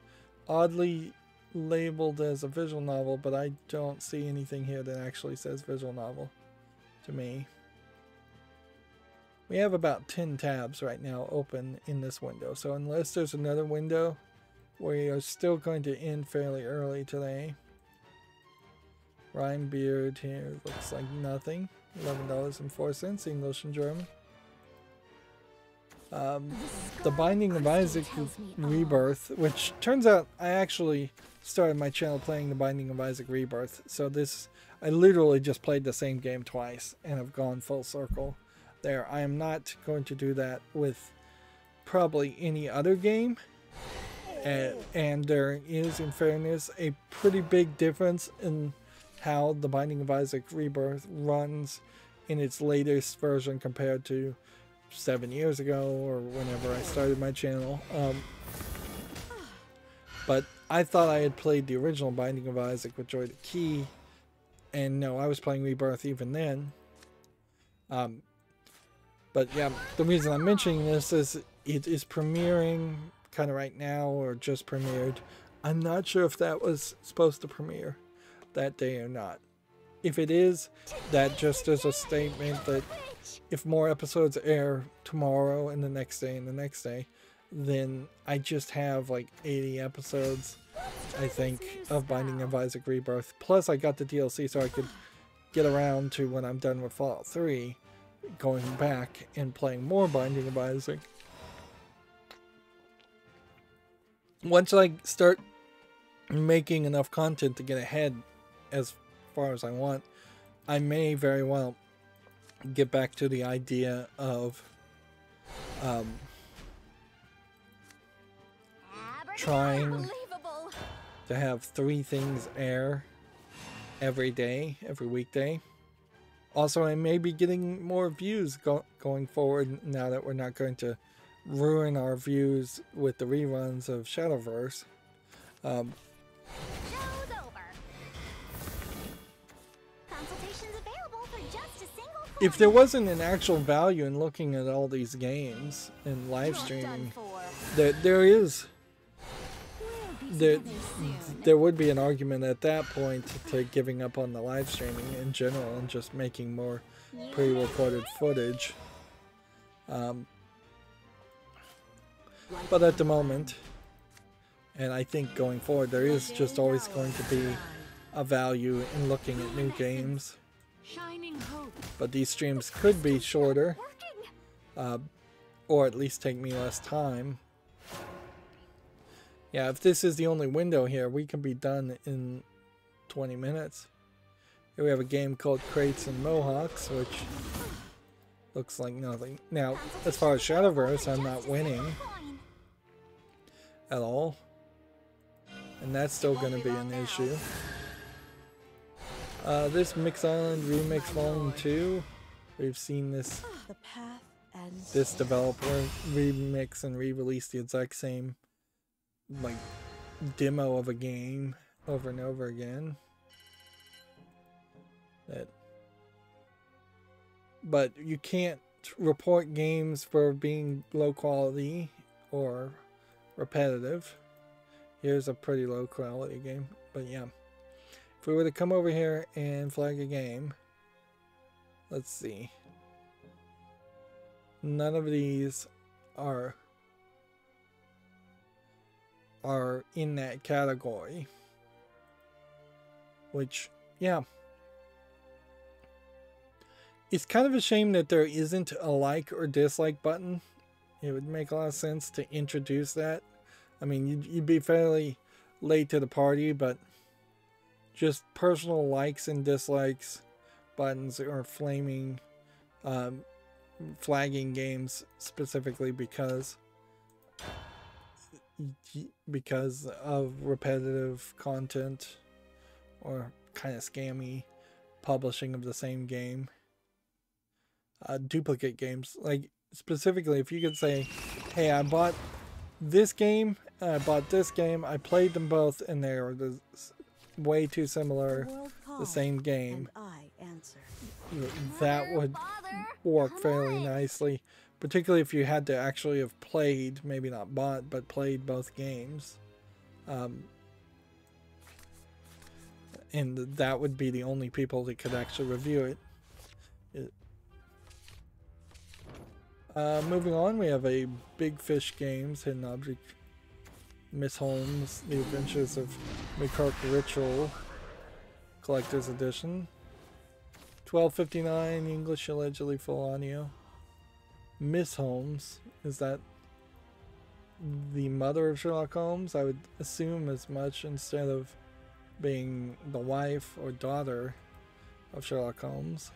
oddly labeled as a visual novel, but I don't see anything here that actually says visual novel to me. We have about ten tabs right now open in this window, so unless there's another window, we are still going to end fairly early today. Rhinebeard here looks like nothing. eleven dollars and four cents, English and German. Um, the Binding of Isaac Rebirth, which turns out I actually started my channel playing The Binding of Isaac Rebirth. So this, I literally just played the same game twice and have gone full circle there. I am not going to do that with probably any other game. And, and there is, in fairness, a pretty big difference in how The Binding of Isaac Rebirth runs in its latest version compared to seven years ago or whenever I started my channel. Um, but I thought I had played the original Binding of Isaac with Joy the Key, and no, I was playing Rebirth even then. Um, but yeah, the reason I'm mentioning this is it is premiering kind of right now, or just premiered. I'm not sure if that was supposed to premiere that day or not. If it is, that just is a statement that if more episodes air tomorrow and the next day and the next day, then I just have like eighty episodes, I think, of Binding of Isaac Rebirth. Plus I got the D L C so I could get around to, when I'm done with Fallout three, going back and playing more Binding of Isaac. Once I start making enough content to get ahead as far as I want, I may very well get back to the idea of um, trying to have three things air every day, every weekday. Also, I may be getting more views go going forward now that we're not going to ruin our views with the reruns of Shadowverse. Um, If there wasn't an actual value in looking at all these games and live streaming, there, there is, there, there would be an argument at that point to giving up on the live streaming in general and just making more pre-recorded footage. Um, but at the moment, and I think going forward, there is just always going to be a value in looking at new games. But these streams could be shorter, uh, or at least take me less time. Yeah, if this is the only window here, we can be done in twenty minutes. Here we have a game called Crates and Mohawks, which Looks like nothing. Now, as far as Shadowverse, I'm not winning at all. And that's still going to be an issue. Uh, this Mix Island Remix Volume two, we've seen this this developer remix and re-release the exact same like demo of a game over and over again. That, but you can't report games for being low quality or repetitive. Here's a pretty low quality game, but yeah. If we were to come over here and flag a game, let's see. None of these are are in that category. Which, yeah. It's kind of a shame that there isn't a like or dislike button. It would make a lot of sense to introduce that. I mean, you'd, you'd be fairly late to the party, but just personal likes and dislikes buttons or flaming, um, flagging games specifically because because of repetitive content or kind of scammy publishing of the same game. Uh, duplicate games, like specifically if you could say, hey, I bought this game and I bought this game, I played them both and they are the way too similar, the same game, that would work fairly nicely, particularly if you had to actually have played, maybe not bought, but played both games, um, and that would be the only people that could actually review it. it Uh, moving on, we have a Big Fish Games, Hidden Object, Miss Holmes, The Adventures of Macaque Ritual, Collector's Edition, twelve fifty-nine, English allegedly full audio. Miss Holmes, is that the mother of Sherlock Holmes? I would assume as much, instead of being the wife or daughter of Sherlock Holmes.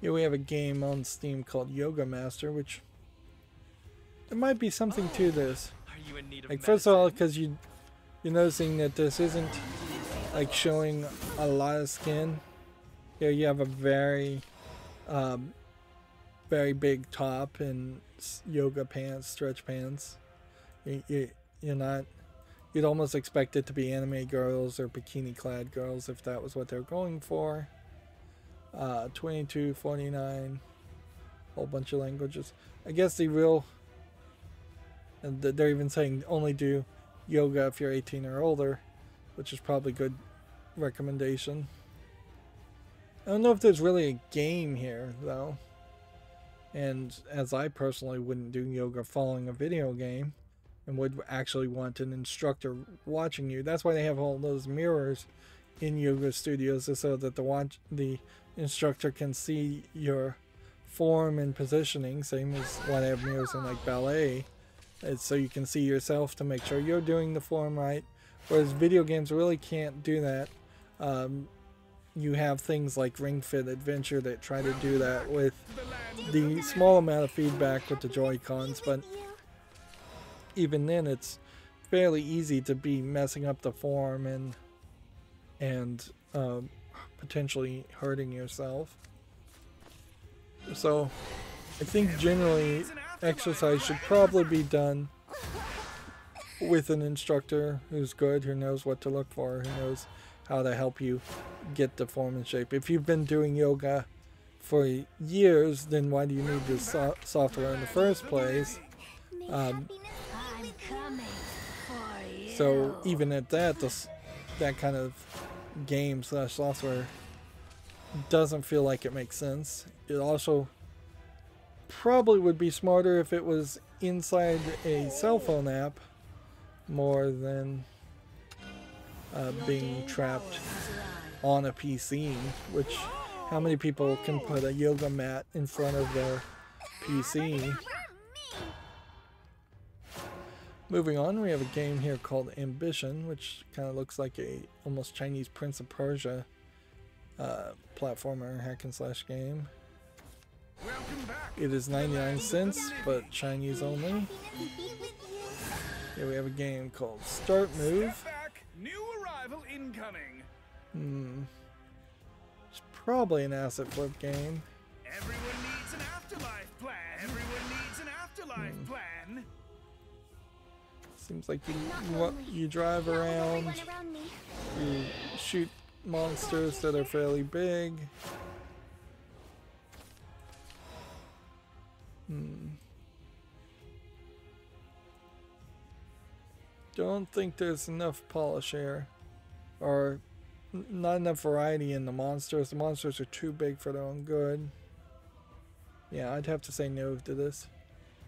Here we have a game on Steam called Yoga Master, which there might be something oh, to this. Like, first of all, because you, you're noticing that this isn't like showing a lot of skin. Here you have a very, um, very big top and yoga pants, stretch pants. You, you, you're not. You'd almost expect it to be anime girls or bikini-clad girls if that was what they're going for. Uh, twenty-two forty-nine, whole bunch of languages. I guess the real, and they're even saying only do yoga if you're eighteen or older, which is probably good recommendation. I don't know if there's really a game here though, and as I personally wouldn't do yoga following a video game and would actually want an instructor watching you. That's why they have all those mirrors in yoga studios, is so that the watch the instructor can see your form and positioning, same as what I have mirrors in like ballet. It's so you can see yourself to make sure you're doing the form right, whereas video games really can't do that. Um, you have things like Ring Fit Adventure that try to do that with the small amount of feedback with the Joy-Cons, but even then it's fairly easy to be messing up the form and and uh, potentially hurting yourself. So I think generally exercise should probably be done with an instructor who's good, who knows what to look for, who knows how to help you get the form and shape. If you've been doing yoga for years, then why do you need this so software in the first place? Um, so even at that, the, that kind of game slash software doesn't feel like it makes sense. It also probably would be smarter if it was inside a cell phone app more than uh, being trapped on a P C, which how many people can put a yoga mat in front of their P C? Moving on, we have a game here called Ambition, which kind of looks like a almost Chinese Prince of Persia uh, platformer hack and slash game. It is ninety-nine cents, but Chinese only. Here we have a game called Start Move. New arrival incoming. Hmm. It's probably an asset flip game. Everyone needs an afterlife plan. Everyone needs an afterlife hmm. plan. Seems like you you drive around, you shoot monsters that are fairly big. Hmm. Don't think there's enough polish here, or n not enough variety in the monsters. The monsters are too big for their own good. Yeah, I'd have to say no to this.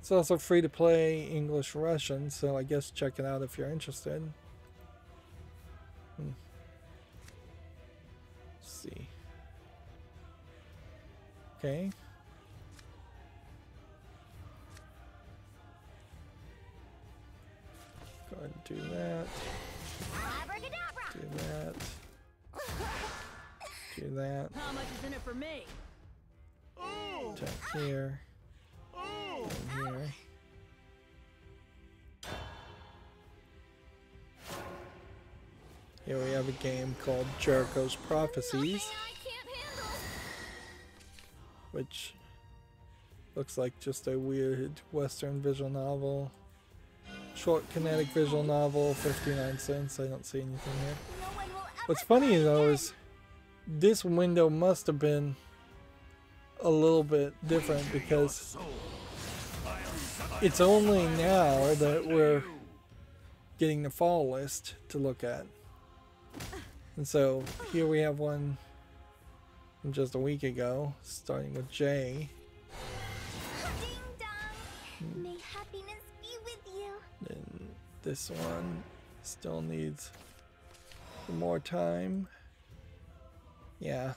It's also free to play English Russian, so I guess check it out if you're interested. Hmm. Let's see. Okay. Go ahead and do that. Do that. Do that. How much is in it for me? Attack here. Oh. Here. Here we have a game called Jericho's Prophecies, which looks like just a weird Western visual novel. Short kinetic visual novel, fifty-nine cents. I don't see anything here. What's funny though is this window must have been a little bit different, because it's only now that we're getting the fall list to look at. And so here we have one from just a week ago, starting with J. And this one still needs more time. Yeah.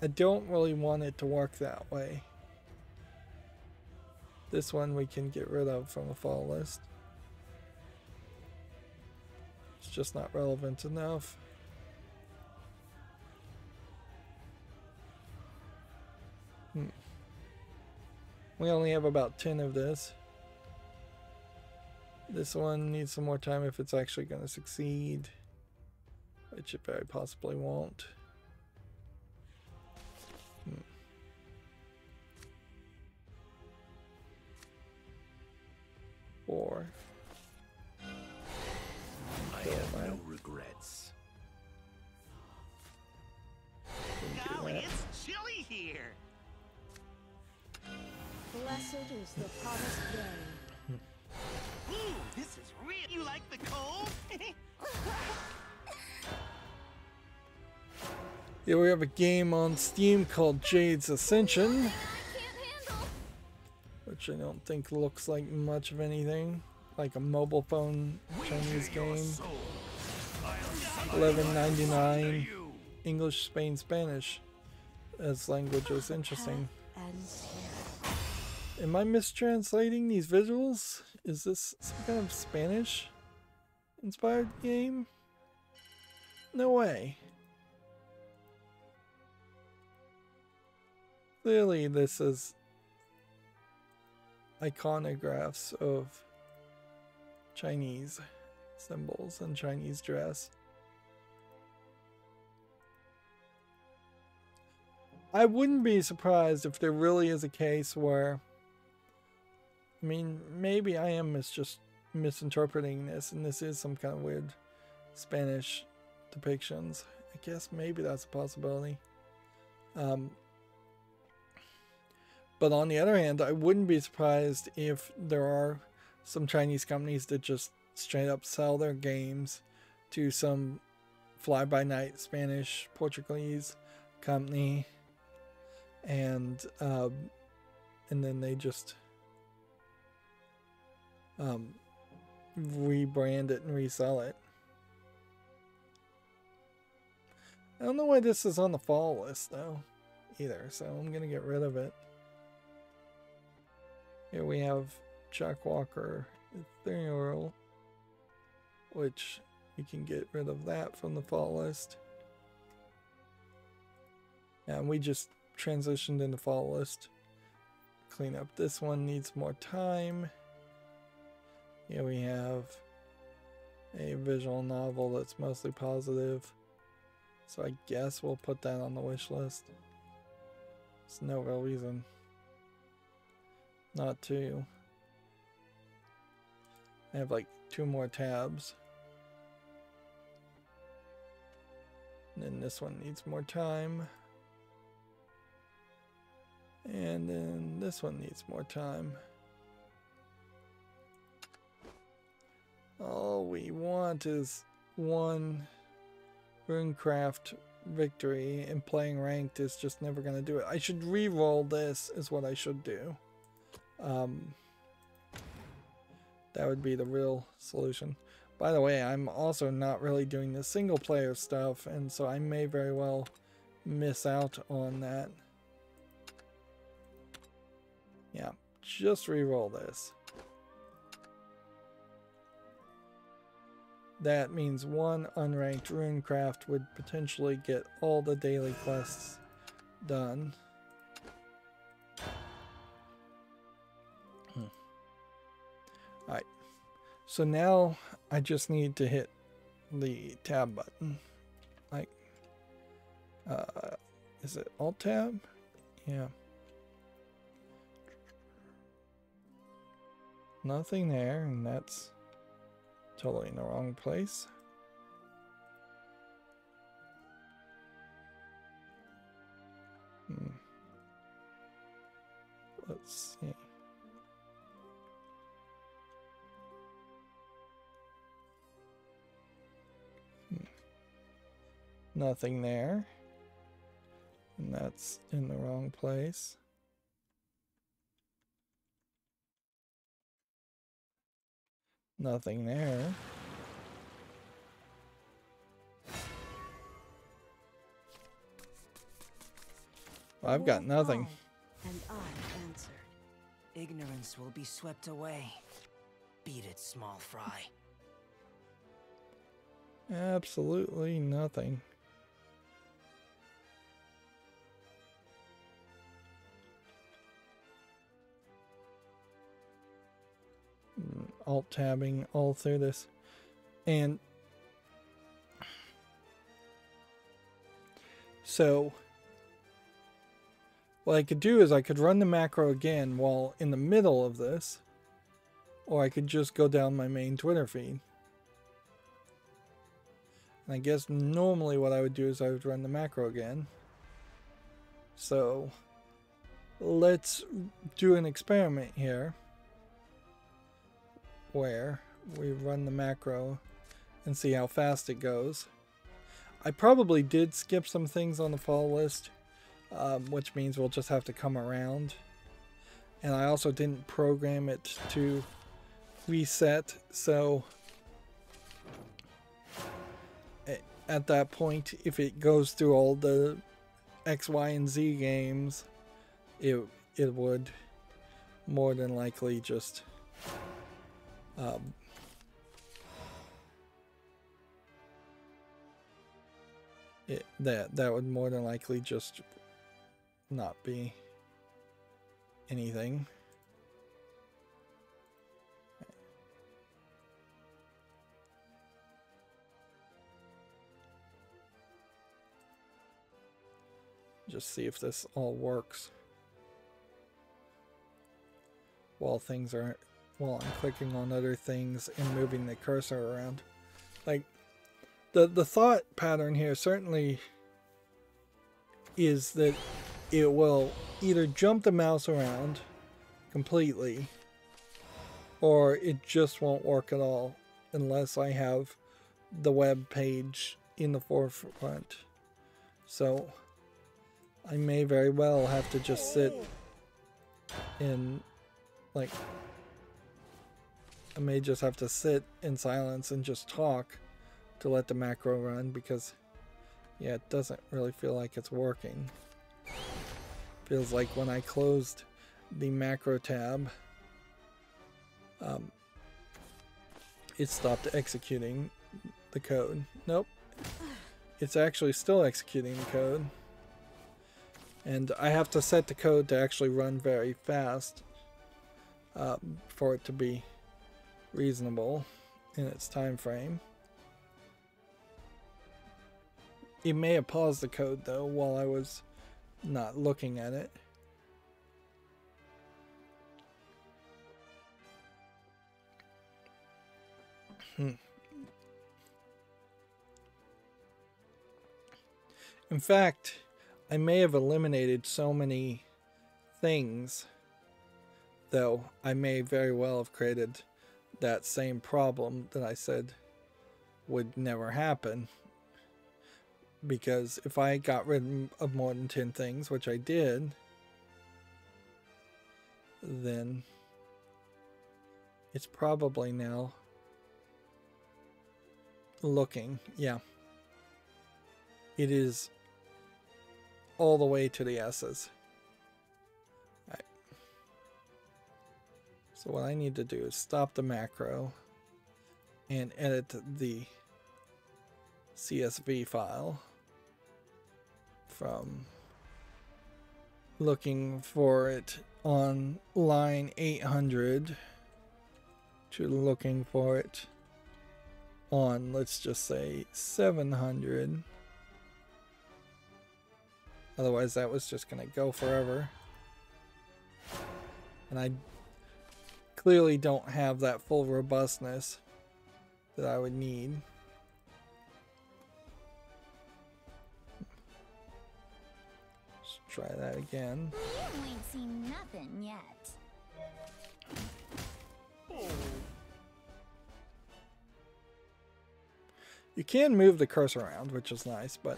I don't really want it to work that way. This one we can get rid of from the fall list. It's just not relevant enough. Hmm. We only have about ten of this. This one needs some more time if it's actually going to succeed, which it very possibly won't. Hmm. Or I have no regrets. No, it's chilly here. Blessed is the promised day. Ooh, this is real. You like the cold? Here we have a game on Steam called Jade's Ascension, which I don't think looks like much of anything. Like a mobile phone Chinese game. eleven ninety-nine. English, Spain, Spanish as languages. Interesting. Am I mistranslating these visuals? Is this some kind of Spanish-inspired game? No way. Clearly this is iconographs of Chinese symbols and Chinese dress. I wouldn't be surprised if there really is a case where, I mean, maybe I am mis just misinterpreting this, and this is some kind of weird Spanish depictions. I guess maybe that's a possibility. Um, but on the other hand, I wouldn't be surprised if there are some Chinese companies that just straight up sell their games to some fly-by-night Spanish, Portuguese company, and um, and then they just Um, rebrand it and resell it. I don't know why this is on the fall list though either, so I'm gonna get rid of it. Here we have Chuck Walker ethereal, which you can get rid of that from the fault list. And we just transitioned into fault list. Clean up this one, needs more time. Here we have a visual novel that's mostly positive. So I guess we'll put that on the wish list. There's no real reason not to. I have like two more tabs. And then this one needs more time. And then this one needs more time. All we want is one RuneCraft victory, and playing ranked is just never going to do it. I should re-roll this is what I should do. Um, that would be the real solution. By the way, I'm also not really doing the single player stuff, and so I may very well miss out on that. Yeah, just re-roll this. That means one unranked RuneCraft would potentially get all the daily quests done. Hmm. Alright, so now I just need to hit the tab button. Like, uh, is it Alt Tab? Yeah. Nothing there, and that's totally in the wrong place. Hmm. Let's see. Hmm. Nothing there. And that's in the wrong place. Nothing there. Well, I've got nothing. And I answered. Ignorance will be swept away. Beat it, small fry. Absolutely nothing. Alt-tabbing all through this, and so what I could do is I could run the macro again while in the middle of this, or I could just go down my main Twitter feed. And I guess normally what I would do is I would run the macro again. So let's do an experiment here, where we run the macro and see how fast it goes. I probably did skip some things on the fall list, um, which means we'll just have to come around. And I also didn't program it to reset, so it, at that point, if it goes through all the X, Y, and Z games, it, it would more than likely just Um, it, that that would more than likely just not be anything. Just see if this all works while things are. Well, I'm clicking on other things and moving the cursor around. Like, the, the thought pattern here certainly is that it will either jump the mouse around completely, or it just won't work at all unless I have the web page in the forefront. So I may very well have to just sit in, like, I may just have to sit in silence and just talk to let the macro run, because yeah, it doesn't really feel like it's working. Feels like when I closed the macro tab, um, it stopped executing the code. Nope. It's actually still executing the code. And I have to set the code to actually run very fast uh, for it to be reasonable in its time frame. It may have paused the code though while I was not looking at it. Hmm. In fact, I may have eliminated so many things, though I may very well have created that same problem that I said would never happen. Because if I got rid of more than ten things, which I did, then it's probably now looking, yeah. It is all the way to the S's. Right. So what I need to do is stop the macro and edit the C S V file from looking for it on line eight hundred to looking for it on, let's just say, seven hundred. Otherwise, that was just going to go forever. And I clearly don't have that full robustness that I would need. Let's try that again. You ain't seen nothing yet. Oh. You can move the cursor around, which is nice, but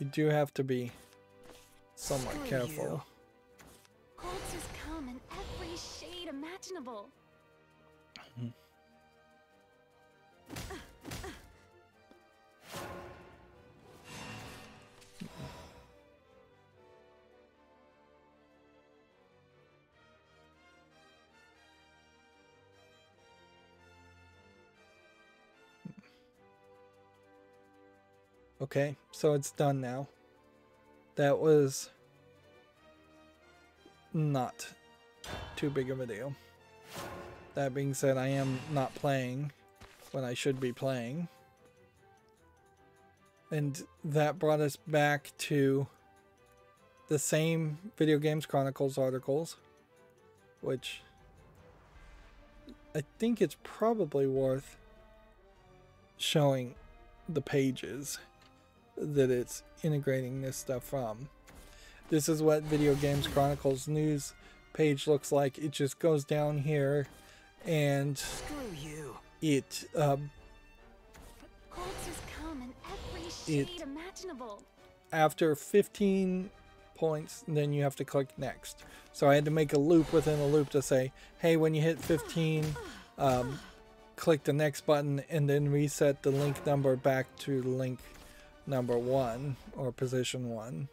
you do have to be somewhat Screw careful. Cults has come in every shade imaginable. Mm-hmm. uh, uh. Okay, so it's done now. That was not too big of a deal. That being said, I am not playing when I should be playing. And that brought us back to the same Video Games Chronicles articles, which I think it's probably worth showing the pages that it's integrating this stuff from. This is what Video Games Chronicles news page looks like. It just goes down here and Screw you. it uh, come in every shade it, imaginable. After fifteen points, then you have to click next. So I had to make a loop within a loop to say, hey, when you hit fifteen, um, click the next button, and then reset the link number back to link number one or position one,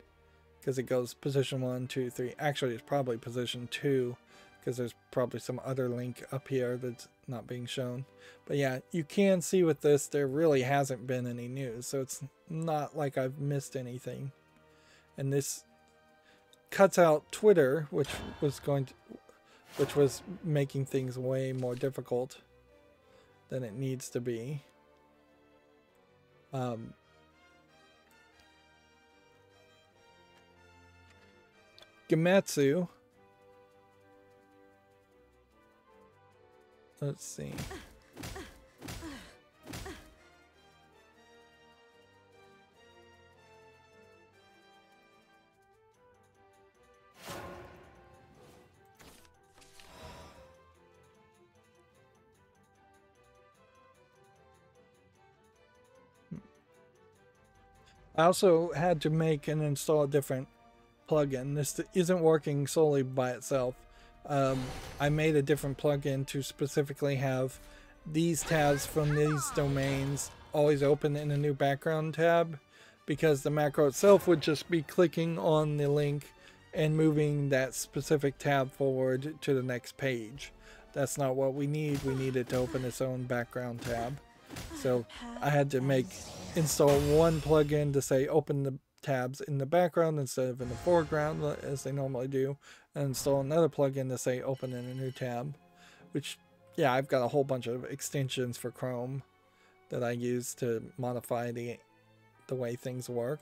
because it goes position one, two, three. Actually, it's probably position two, because there's probably some other link up here that's not being shown. But yeah, you can see with this, there really hasn't been any news, so it's not like I've missed anything. And this cuts out Twitter, which was going to, which was making things way more difficult than it needs to be. Um, Gematsu. Let's see. I also had to make and install a different plugin. This isn't working solely by itself. Um, I made a different plugin to specifically have these tabs from these domains always open in a new background tab, because the macro itself would just be clicking on the link and moving that specific tab forward to the next page. That's not what we need. We need it to open its own background tab. So I had to make install one plugin to say open the tabs in the background instead of in the foreground as they normally do, and install another plugin to say open in a new tab, which, yeah, I've got a whole bunch of extensions for Chrome that I use to modify the the way things work.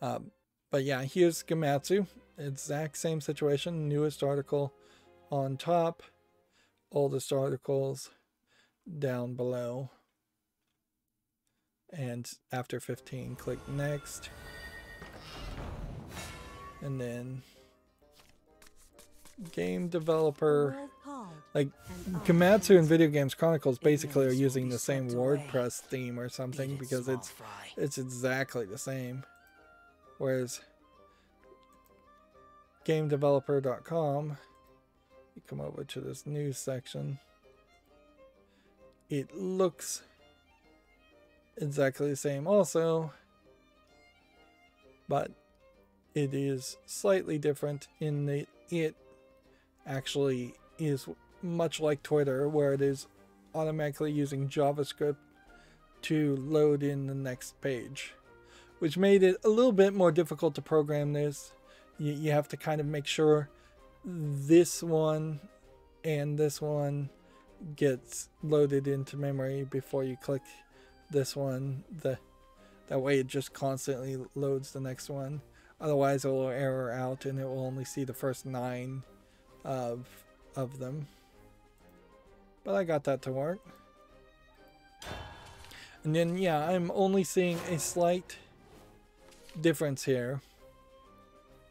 Um, but yeah, here's Gematsu. Exact same situation. Newest article on top, oldest articles down below. And after fifteen, click next. And then game developer, like Gematsu and Video Games Chronicles basically are using the same WordPress theme or something because it's it's exactly the same. Whereas Game Developer dot com, you come over to this news section, it looks exactly the same also, but it is slightly different in that it actually is much like Twitter, where it is automatically using JavaScript to load in the next page, which made it a little bit more difficult to program this. You, you have to kind of make sure this one and this one gets loaded into memory before you click this one. The, that way it just constantly loads the next one. Otherwise it will error out and it will only see the first nine of, of them. But I got that to work. And then, yeah, I'm only seeing a slight difference here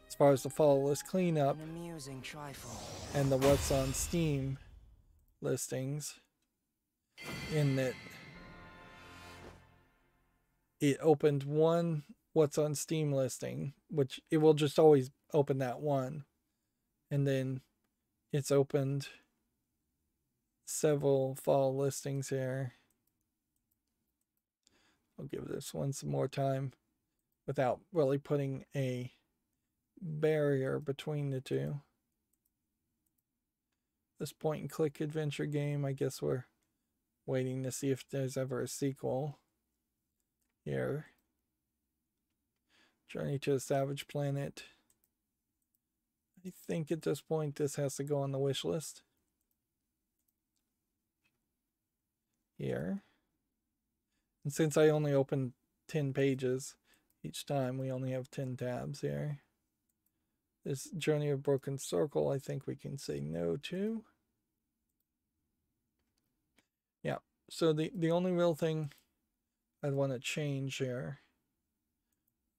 as far as the follow list cleanup and the What's on Steam listings, in that it opened one What's on Steam listing, which it will just always open that one, and then it's opened several follow listings here. I'll give this one some more time without really putting a barrier between the two. This point and click adventure game, I guess we're waiting to see if there's ever a sequel here. Journey to a Savage Planet. I think at this point this has to go on the wish list. Here. And since I only opened ten pages each time, we only have ten tabs here. This Journey of Broken Circle, I think we can say no to. Yeah, so the, the only real thing I'd want to change here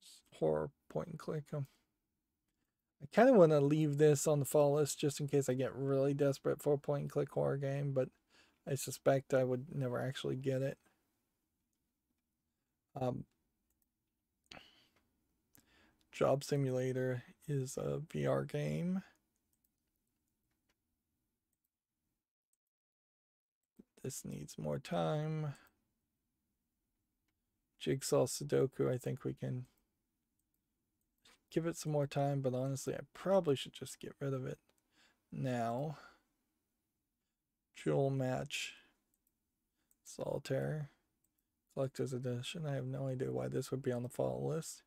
is horror point and click. Um, I kind of want to leave this on the follow list just in case I get really desperate for a point and click horror game, but I suspect I would never actually get it. Um, Job Simulator is a V R game. This needs more time. Jigsaw Sudoku, I think we can give it some more time, but honestly, I probably should just get rid of it now. Jewel Match, Solitaire, Collector's Edition. I have no idea why this would be on the follow list.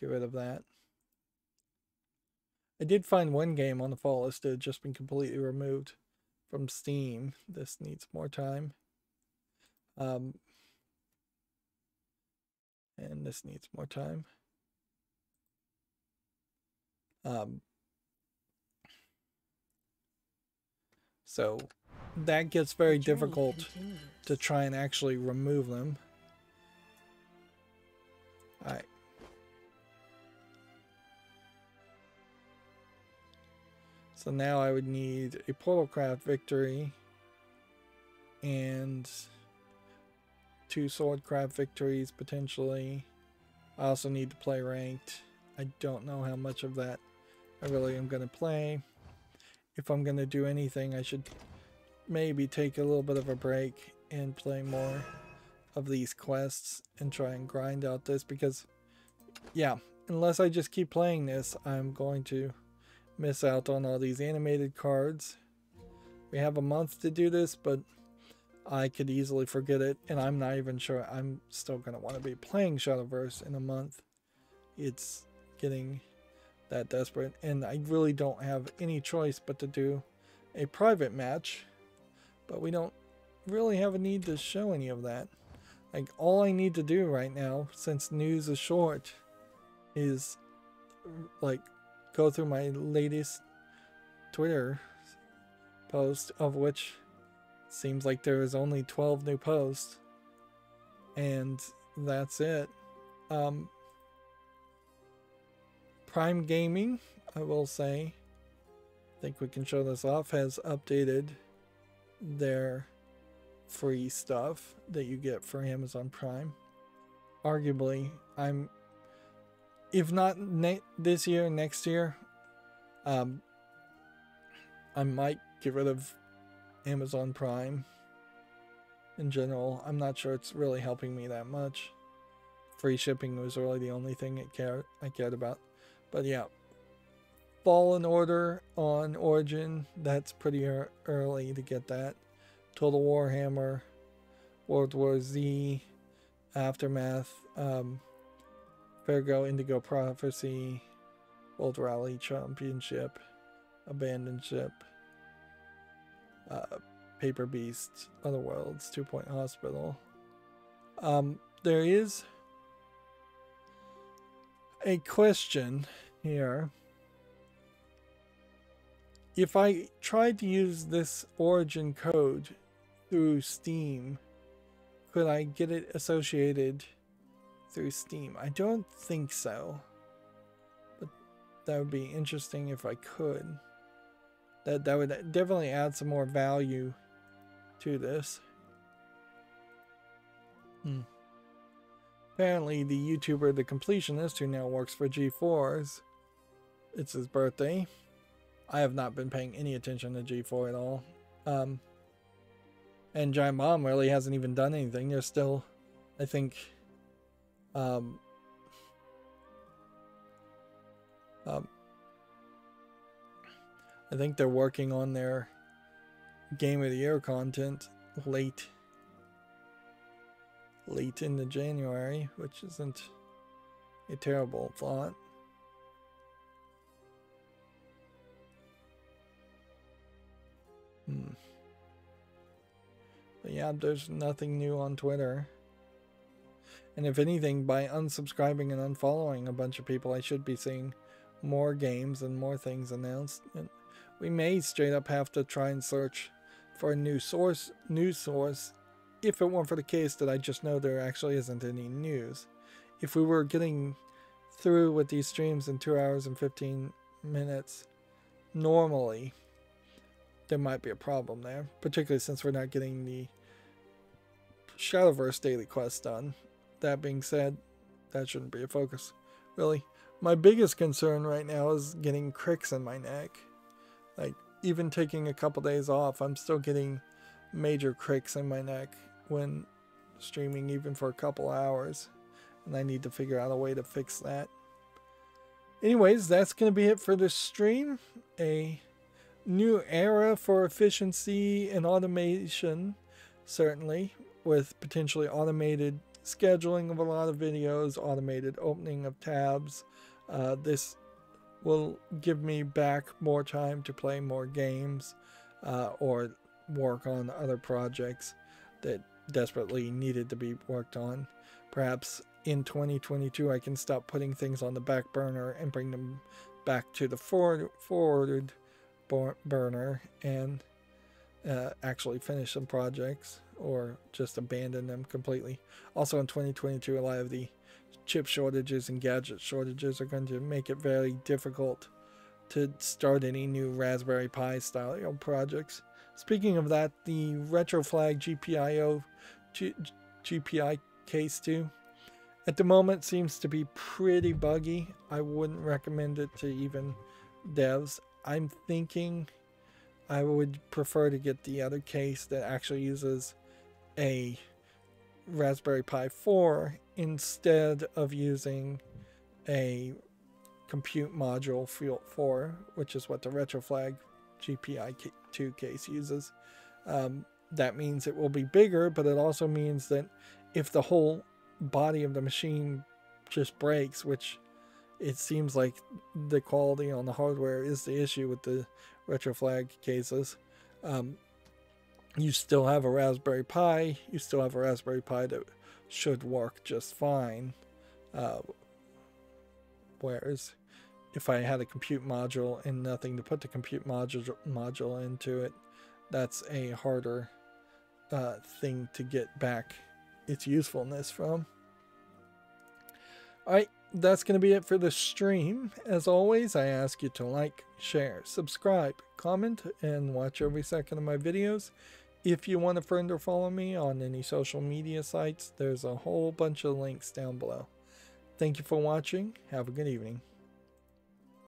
Get rid of that. I did find one game on the follow list that had just been completely removed from Steam. This needs more time. Um, and this needs more time. Um, so that gets very difficult continues. to try and actually remove them. All right. So now I would need a Portalcraft victory and two Swordcraft victories potentially. I also need to play ranked. I don't know how much of that I really am going to play. If I'm going to do anything, I should maybe take a little bit of a break and play more of these quests and try and grind out this, because, yeah, unless I just keep playing this, I'm going to miss out on all these animated cards. We have a month to do this, but I could easily forget it, and I'm not even sure I'm still going to want to be playing Shadowverse in a month. It's getting that desperate, and I really don't have any choice but to do a private match, but we don't really have a need to show any of that. Like, all I need to do right now, since news is short, is like go through my latest Twitter post, of which seems like there is only twelve new posts, and that's it. um Prime Gaming, I will say, I think we can show this off, has updated their free stuff that you get for Amazon Prime. Arguably, I'm, if not ne this year, next year, um, I might get rid of Amazon Prime in general. I'm not sure it's really helping me that much. Free shipping was really the only thing it cared, I cared about. But yeah, Fallen Order on Origin, that's pretty early to get that. Total Warhammer, World War Z, Aftermath, um, Fargo, Indigo Prophecy, World Rally Championship, Abandoned Ship, uh, Paper Beasts, Other Worlds, Two Point Hospital. Um, there is a question here. If I tried to use this origin code through Steam, could I get it associated through Steam? I don't think so, but that would be interesting if I could. That, that would definitely add some more value to this. Hmm. Apparently, the YouTuber The Completionist, who now works for G four's, it's his birthday. I have not been paying any attention to G four at all. Um, and Giant Bomb really hasn't even done anything. They're still, I think, um, um, I think they're working on their Game of the Year content late. late into January, which isn't a terrible thought. Hmm. But yeah, there's nothing new on Twitter. And if anything, by unsubscribing and unfollowing a bunch of people, I should be seeing more games and more things announced. And we may straight up have to try and search for a new source, news source, if it weren't for the case that I just know there actually isn't any news. If we were getting through with these streams in two hours and fifteen minutes normally, there might be a problem there, particularly since we're not getting the Shadowverse daily quest done. That being said, that shouldn't be a focus, really. My biggest concern right now is getting cricks in my neck. Like, even taking a couple days off, I'm still getting major cricks in my neck when streaming, even for a couple hours, and I need to figure out a way to fix that. Anyways, that's going to be it for this stream. A new era for efficiency and automation, certainly, with potentially automated scheduling of a lot of videos, automated opening of tabs. Uh, this will give me back more time to play more games, uh, or work on other projects that desperately needed to be worked on. Perhaps in twenty twenty-two I can stop putting things on the back burner and bring them back to the forward, forwarded burner and uh, actually finish some projects, or just abandon them completely. Also in twenty twenty-two, a lot of the chip shortages and gadget shortages are going to make it very difficult to start any new Raspberry Pi style projects. Speaking of that, the RetroFlag G P I O, G GPI case two, at the moment seems to be pretty buggy. I wouldn't recommend it to even devs. I'm thinking I would prefer to get the other case that actually uses a Raspberry Pi four instead of using a compute module Fuel four, which is what the retroflag G P I two case uses. Um, that means it will be bigger, but it also means that if the whole body of the machine just breaks, which it seems like the quality on the hardware is the issue with the retroflag cases, um, you still have a Raspberry Pi. You still have a Raspberry Pi that should work just fine. Uh, whereas if I had a compute module and nothing to put the compute module module into it, that's a harder uh, thing to get back its usefulness from. All right, that's going to be it for the stream. As always, I ask you to like, share, subscribe, comment, and watch every second of my videos. If you want to friend or follow me on any social media sites, there's a whole bunch of links down below. Thank you for watching. Have a good evening.